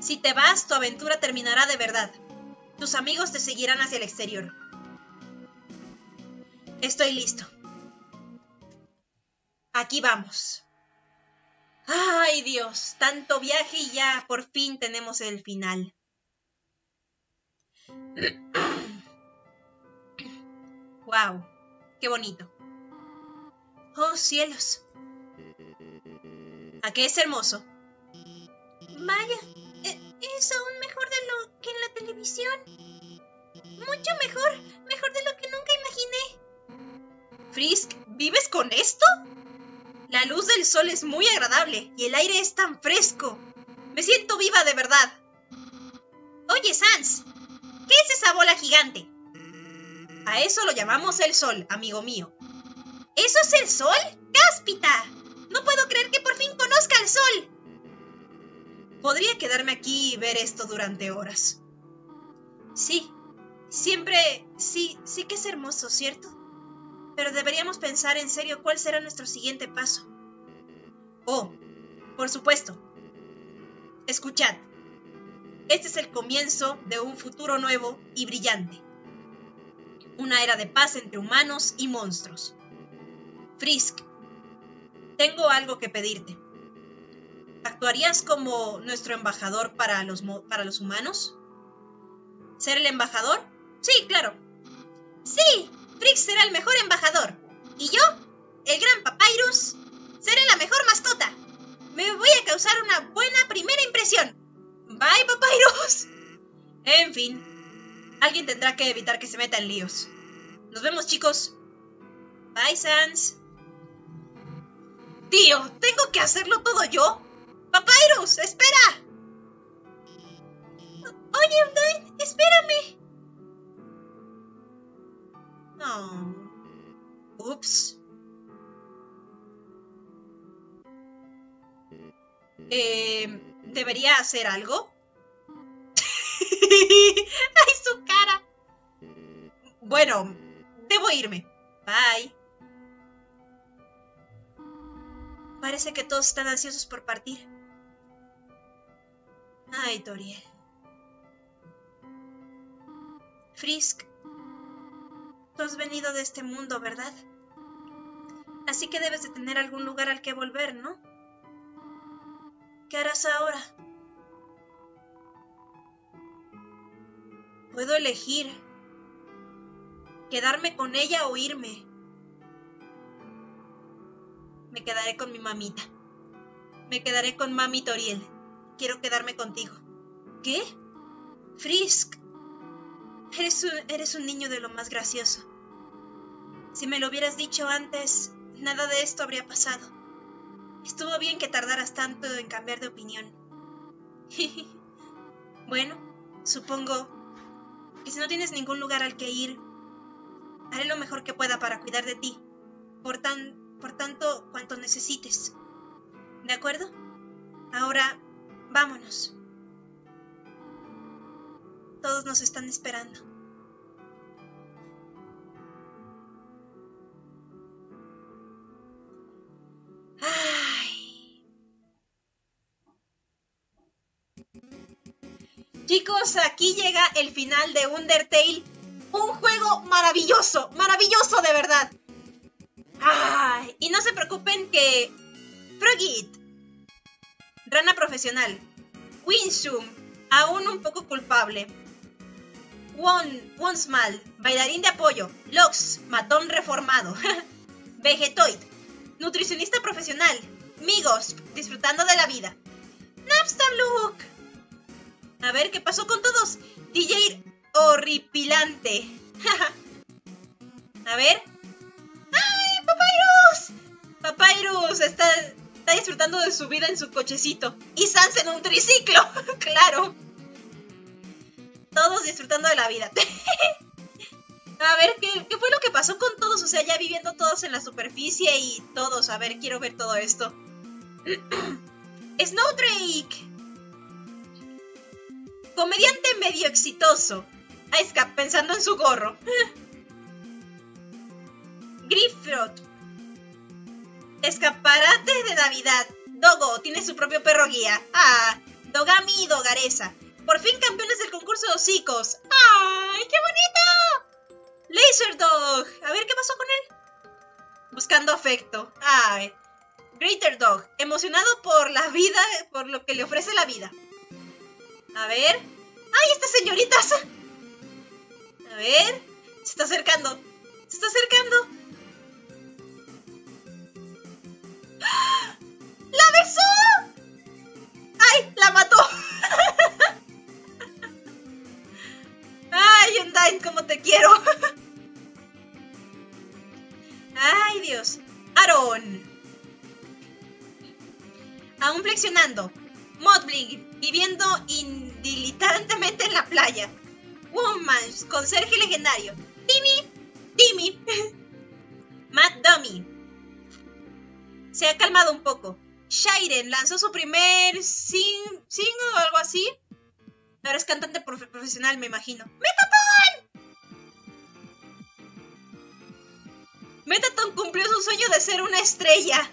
Si te vas, tu aventura terminará de verdad. Tus amigos te seguirán hacia el exterior. Estoy listo. Aquí vamos. ¡Ay, Dios! Tanto viaje y ya por fin tenemos el final. ¡Wow! ¡Qué bonito! ¡Oh, cielos! ¿A qué es hermoso? Vaya, es aún mejor de lo que en la televisión. Mucho mejor, mejor de lo que nunca imaginé. Frisk, ¿vives con esto? La luz del sol es muy agradable y el aire es tan fresco. Me siento viva de verdad. Oye, Sans, ¿qué es esa bola gigante? A eso lo llamamos el sol, amigo mío. ¿Eso es el sol? ¡Cáspita! No puedo creer que por fin conozca el sol. Podría quedarme aquí y ver esto durante horas. Sí, siempre... Sí, sí que es hermoso, ¿cierto? Pero deberíamos pensar en serio cuál será nuestro siguiente paso. Oh, por supuesto. Escuchad. Este es el comienzo de un futuro nuevo y brillante. Una era de paz entre humanos y monstruos. Frisk, tengo algo que pedirte. ¿Actuarías como nuestro embajador para los, para los humanos? ¿Ser el embajador? Sí, claro. ¡Sí! Frisk será el mejor embajador. Y yo, el gran Papyrus, seré la mejor mascota. Me voy a causar una buena primera impresión. Bye, Papyrus. En fin, alguien tendrá que evitar que se meta en líos. Nos vemos, chicos. Bye, Sans. Tío, ¿tengo que hacerlo todo yo? Papyrus, espera. Oye, Undyne, espérame. No. Ups. Eh, ¿Debería hacer algo? ¡Ay, su cara! Bueno, debo irme. Bye. Parece que todos están ansiosos por partir. Ay, Toriel. Frisk. Tú has venido de este mundo, ¿verdad? Así que debes de tener algún lugar al que volver, ¿no? ¿Qué harás ahora? Puedo elegir. Quedarme con ella o irme. Me quedaré con mi mamita. Me quedaré con mami Toriel. Quiero quedarme contigo. ¿Qué? Frisk. Eres un, eres un niño de lo más gracioso. Si me lo hubieras dicho antes, nada de esto habría pasado. Estuvo bien que tardaras tanto en cambiar de opinión. Bueno, supongo que si no tienes ningún lugar al que ir, haré lo mejor que pueda para cuidar de ti. Por, tan, por tanto, cuanto necesites. ¿De acuerdo? Ahora, vámonos. Todos nos están esperando. Ay. Chicos, aquí llega el final de Undertale. Un juego maravilloso, maravilloso de verdad. Ay, y no se preocupen que... Frogit, Rana Profesional, Winsum, aún un poco culpable, Won, Wonsmal, Bailarín de Apoyo, Lox, Matón Reformado, Vegetoid, Nutricionista Profesional, Migos, Disfrutando de la Vida, Napstablook. A ver qué pasó con todos. D J Horripilante. A ver. ¡Ay, Papyrus! Papyrus está, está disfrutando de su vida en su cochecito. Y Sans en un triciclo. Claro. Todos disfrutando de la vida. A ver, ¿qué, ¿qué fue lo que pasó con todos? O sea, ya viviendo todos en la superficie y todos. A ver, quiero ver todo esto. Snowdrake. Comediante medio exitoso. Aiska, pensando en su gorro. Griffroth. Escaparate de Navidad. Dogo tiene su propio perro guía. Ah, Dogami y Dogaresa. Por fin campeones del concurso de hocicos. ¡Ay, qué bonito! Laser Dog. A ver, ¿qué pasó con él? Buscando afecto. Ay. Greater Dog. Emocionado por la vida, por lo que le ofrece la vida. A ver. ¡Ay, estas señoritas! A ver. Se está acercando. Se está acercando. ¡La besó! ¡Ay! ¡La mató! ¡Ay, Undyne, como te quiero! ¡Ay, Dios! ¡Aaron! Aún flexionando. Modbling, viviendo indilitantemente en la playa. Woman, conserje legendario. Timmy, Timmy. Mad Dummy. Se ha calmado un poco. Shyren lanzó su primer single o algo así. Ahora es cantante profe profesional, me imagino. ¡Mettaton! Mettaton cumplió su sueño de ser una estrella.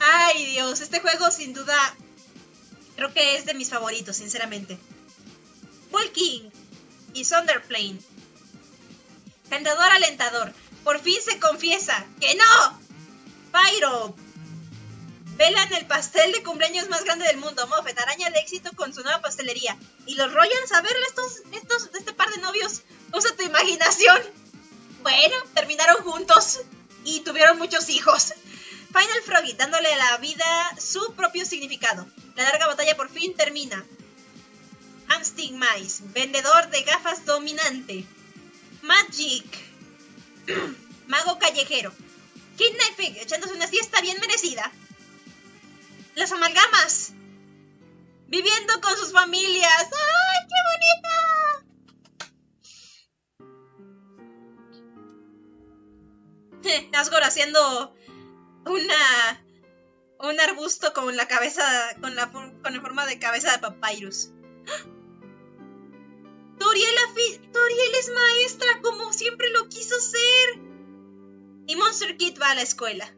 Ay, Dios. Este juego, sin duda, creo que es de mis favoritos, sinceramente. Walking y Sunderplane. Tentador alentador. Por fin se confiesa. ¡Que no! Pyro. Vela en el pastel de cumpleaños más grande del mundo. Muffet, araña de éxito con su nueva pastelería. Y los Royals, a ver, estos, estos de este par de novios. Usa tu imaginación. Bueno, terminaron juntos. Y tuvieron muchos hijos. Final Froggy, dándole a la vida su propio significado. La larga batalla por fin termina. Amstigmice, vendedor de gafas dominante. Magic, mago callejero. Kidnapping, echándose una siesta bien merecida. Las amalgamas, viviendo con sus familias. ¡Ay, qué bonita! Asgore haciendo una un arbusto con la cabeza, con la, con la forma de cabeza de Papyrus. Toriel, Toriel es maestra, como siempre lo quiso ser. Y Monster Kid va a la escuela.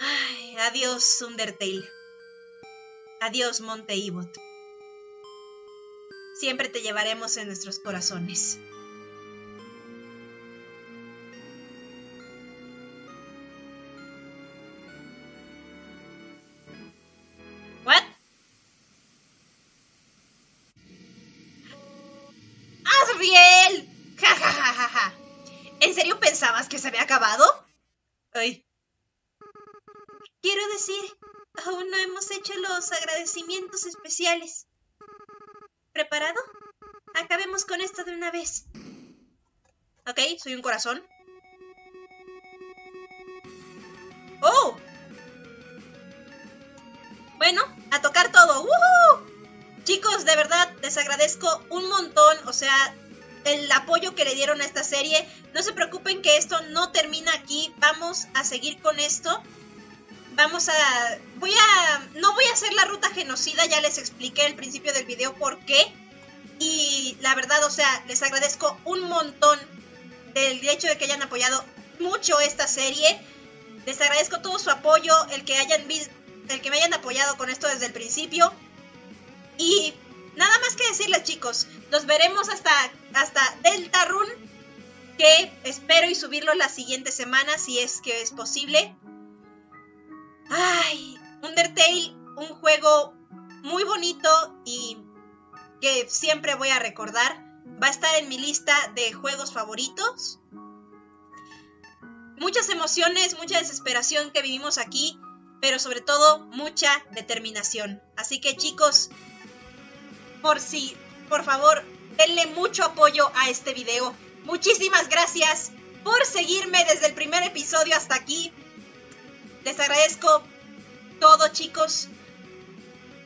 Ay, adiós, Undertale. Adiós, Mount Ebott. Siempre te llevaremos en nuestros corazones. ¿Que se había acabado? Ay. Quiero decir, aún no hemos hecho los agradecimientos especiales. ¿Preparado? Acabemos con esto de una vez. Ok, soy un corazón. ¡Oh! Bueno, a tocar todo. ¡Woohoo! Chicos, de verdad, les agradezco un montón, o sea... el apoyo que le dieron a esta serie. No se preocupen que esto no termina aquí. Vamos vamos a seguir con esto. Vamos a... Voy a... No voy a hacer la ruta genocida, ya les expliqué al principio del video por qué. Y la verdad, o sea, les agradezco un montón del hecho de que hayan apoyado mucho esta serie. Les agradezco todo su apoyo, el que hayan visto, el que me hayan apoyado con esto desde el principio. Y nada más que decirles, chicos, nos veremos hasta, hasta Deltarune, que espero y subirlo la siguiente semana si es que es posible. Ay, Undertale, un juego muy bonito y que siempre voy a recordar. Va a estar en mi lista de juegos favoritos. Muchas emociones, mucha desesperación que vivimos aquí, pero sobre todo mucha determinación. Así que, chicos, por si, por favor, denle mucho apoyo a este video. Muchísimas gracias por seguirme desde el primer episodio hasta aquí. Les agradezco todo, chicos.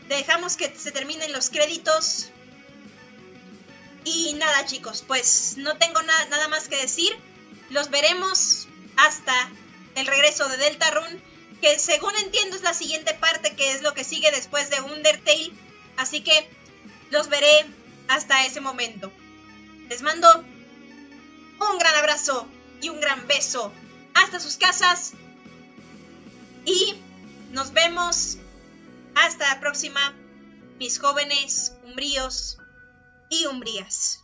Dejamos que se terminen los créditos. Y nada, chicos, pues no tengo na- nada más que decir. Los veremos hasta el regreso de Deltarune, que según entiendo es la siguiente parte, que es lo que sigue después de Undertale. Así que los veré hasta ese momento. Les mando un gran abrazo y un gran beso hasta sus casas. Y nos vemos hasta la próxima, mis jóvenes umbríos y umbrías.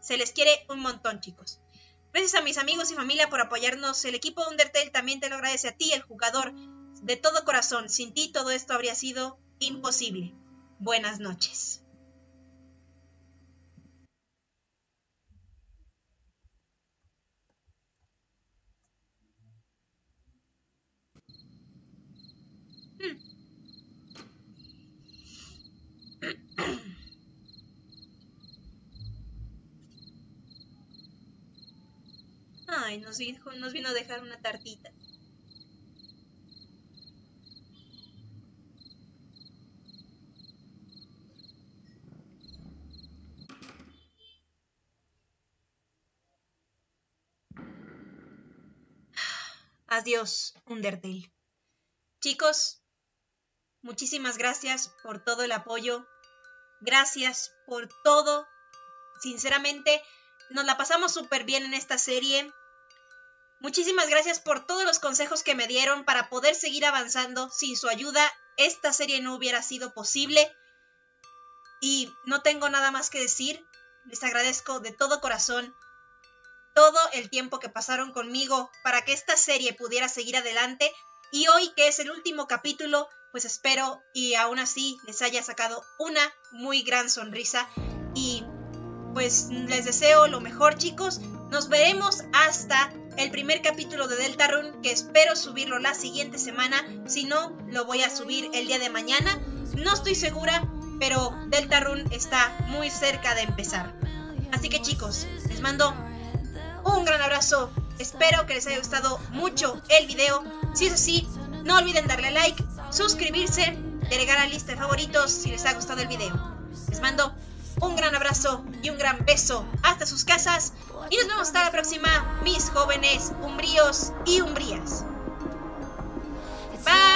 Se les quiere un montón, chicos. Gracias a mis amigos y familia por apoyarnos. El equipo Undertale también te lo agradece a ti, el jugador, de todo corazón. Sin ti todo esto habría sido imposible. Buenas noches. Ay, nos, dijo, nos vino a dejar una tartita. Adiós, Undertale. Chicos, muchísimas gracias por todo el apoyo. Gracias por todo. Sinceramente, nos la pasamos súper bien en esta serie. Muchísimas gracias por todos los consejos que me dieron para poder seguir avanzando. Sin su ayuda, esta serie no hubiera sido posible. Y no tengo nada más que decir. Les agradezco de todo corazón todo el tiempo que pasaron conmigo para que esta serie pudiera seguir adelante. Y hoy, que es el último capítulo, pues espero y aún así les haya sacado una muy gran sonrisa. Y pues les deseo lo mejor, chicos. Nos veremos hasta el primer capítulo de Deltarune, que espero subirlo la siguiente semana. Si no, lo voy a subir el día de mañana. No estoy segura, pero Deltarune está muy cerca de empezar. Así que, chicos, les mando un gran abrazo. Espero que les haya gustado mucho el video. Si es así, no olviden darle like, suscribirse, agregar a la lista de favoritos si les ha gustado el video. Les mando un gran abrazo y un gran beso hasta sus casas. Y nos vemos hasta la próxima, mis jóvenes umbríos y umbrías. Bye.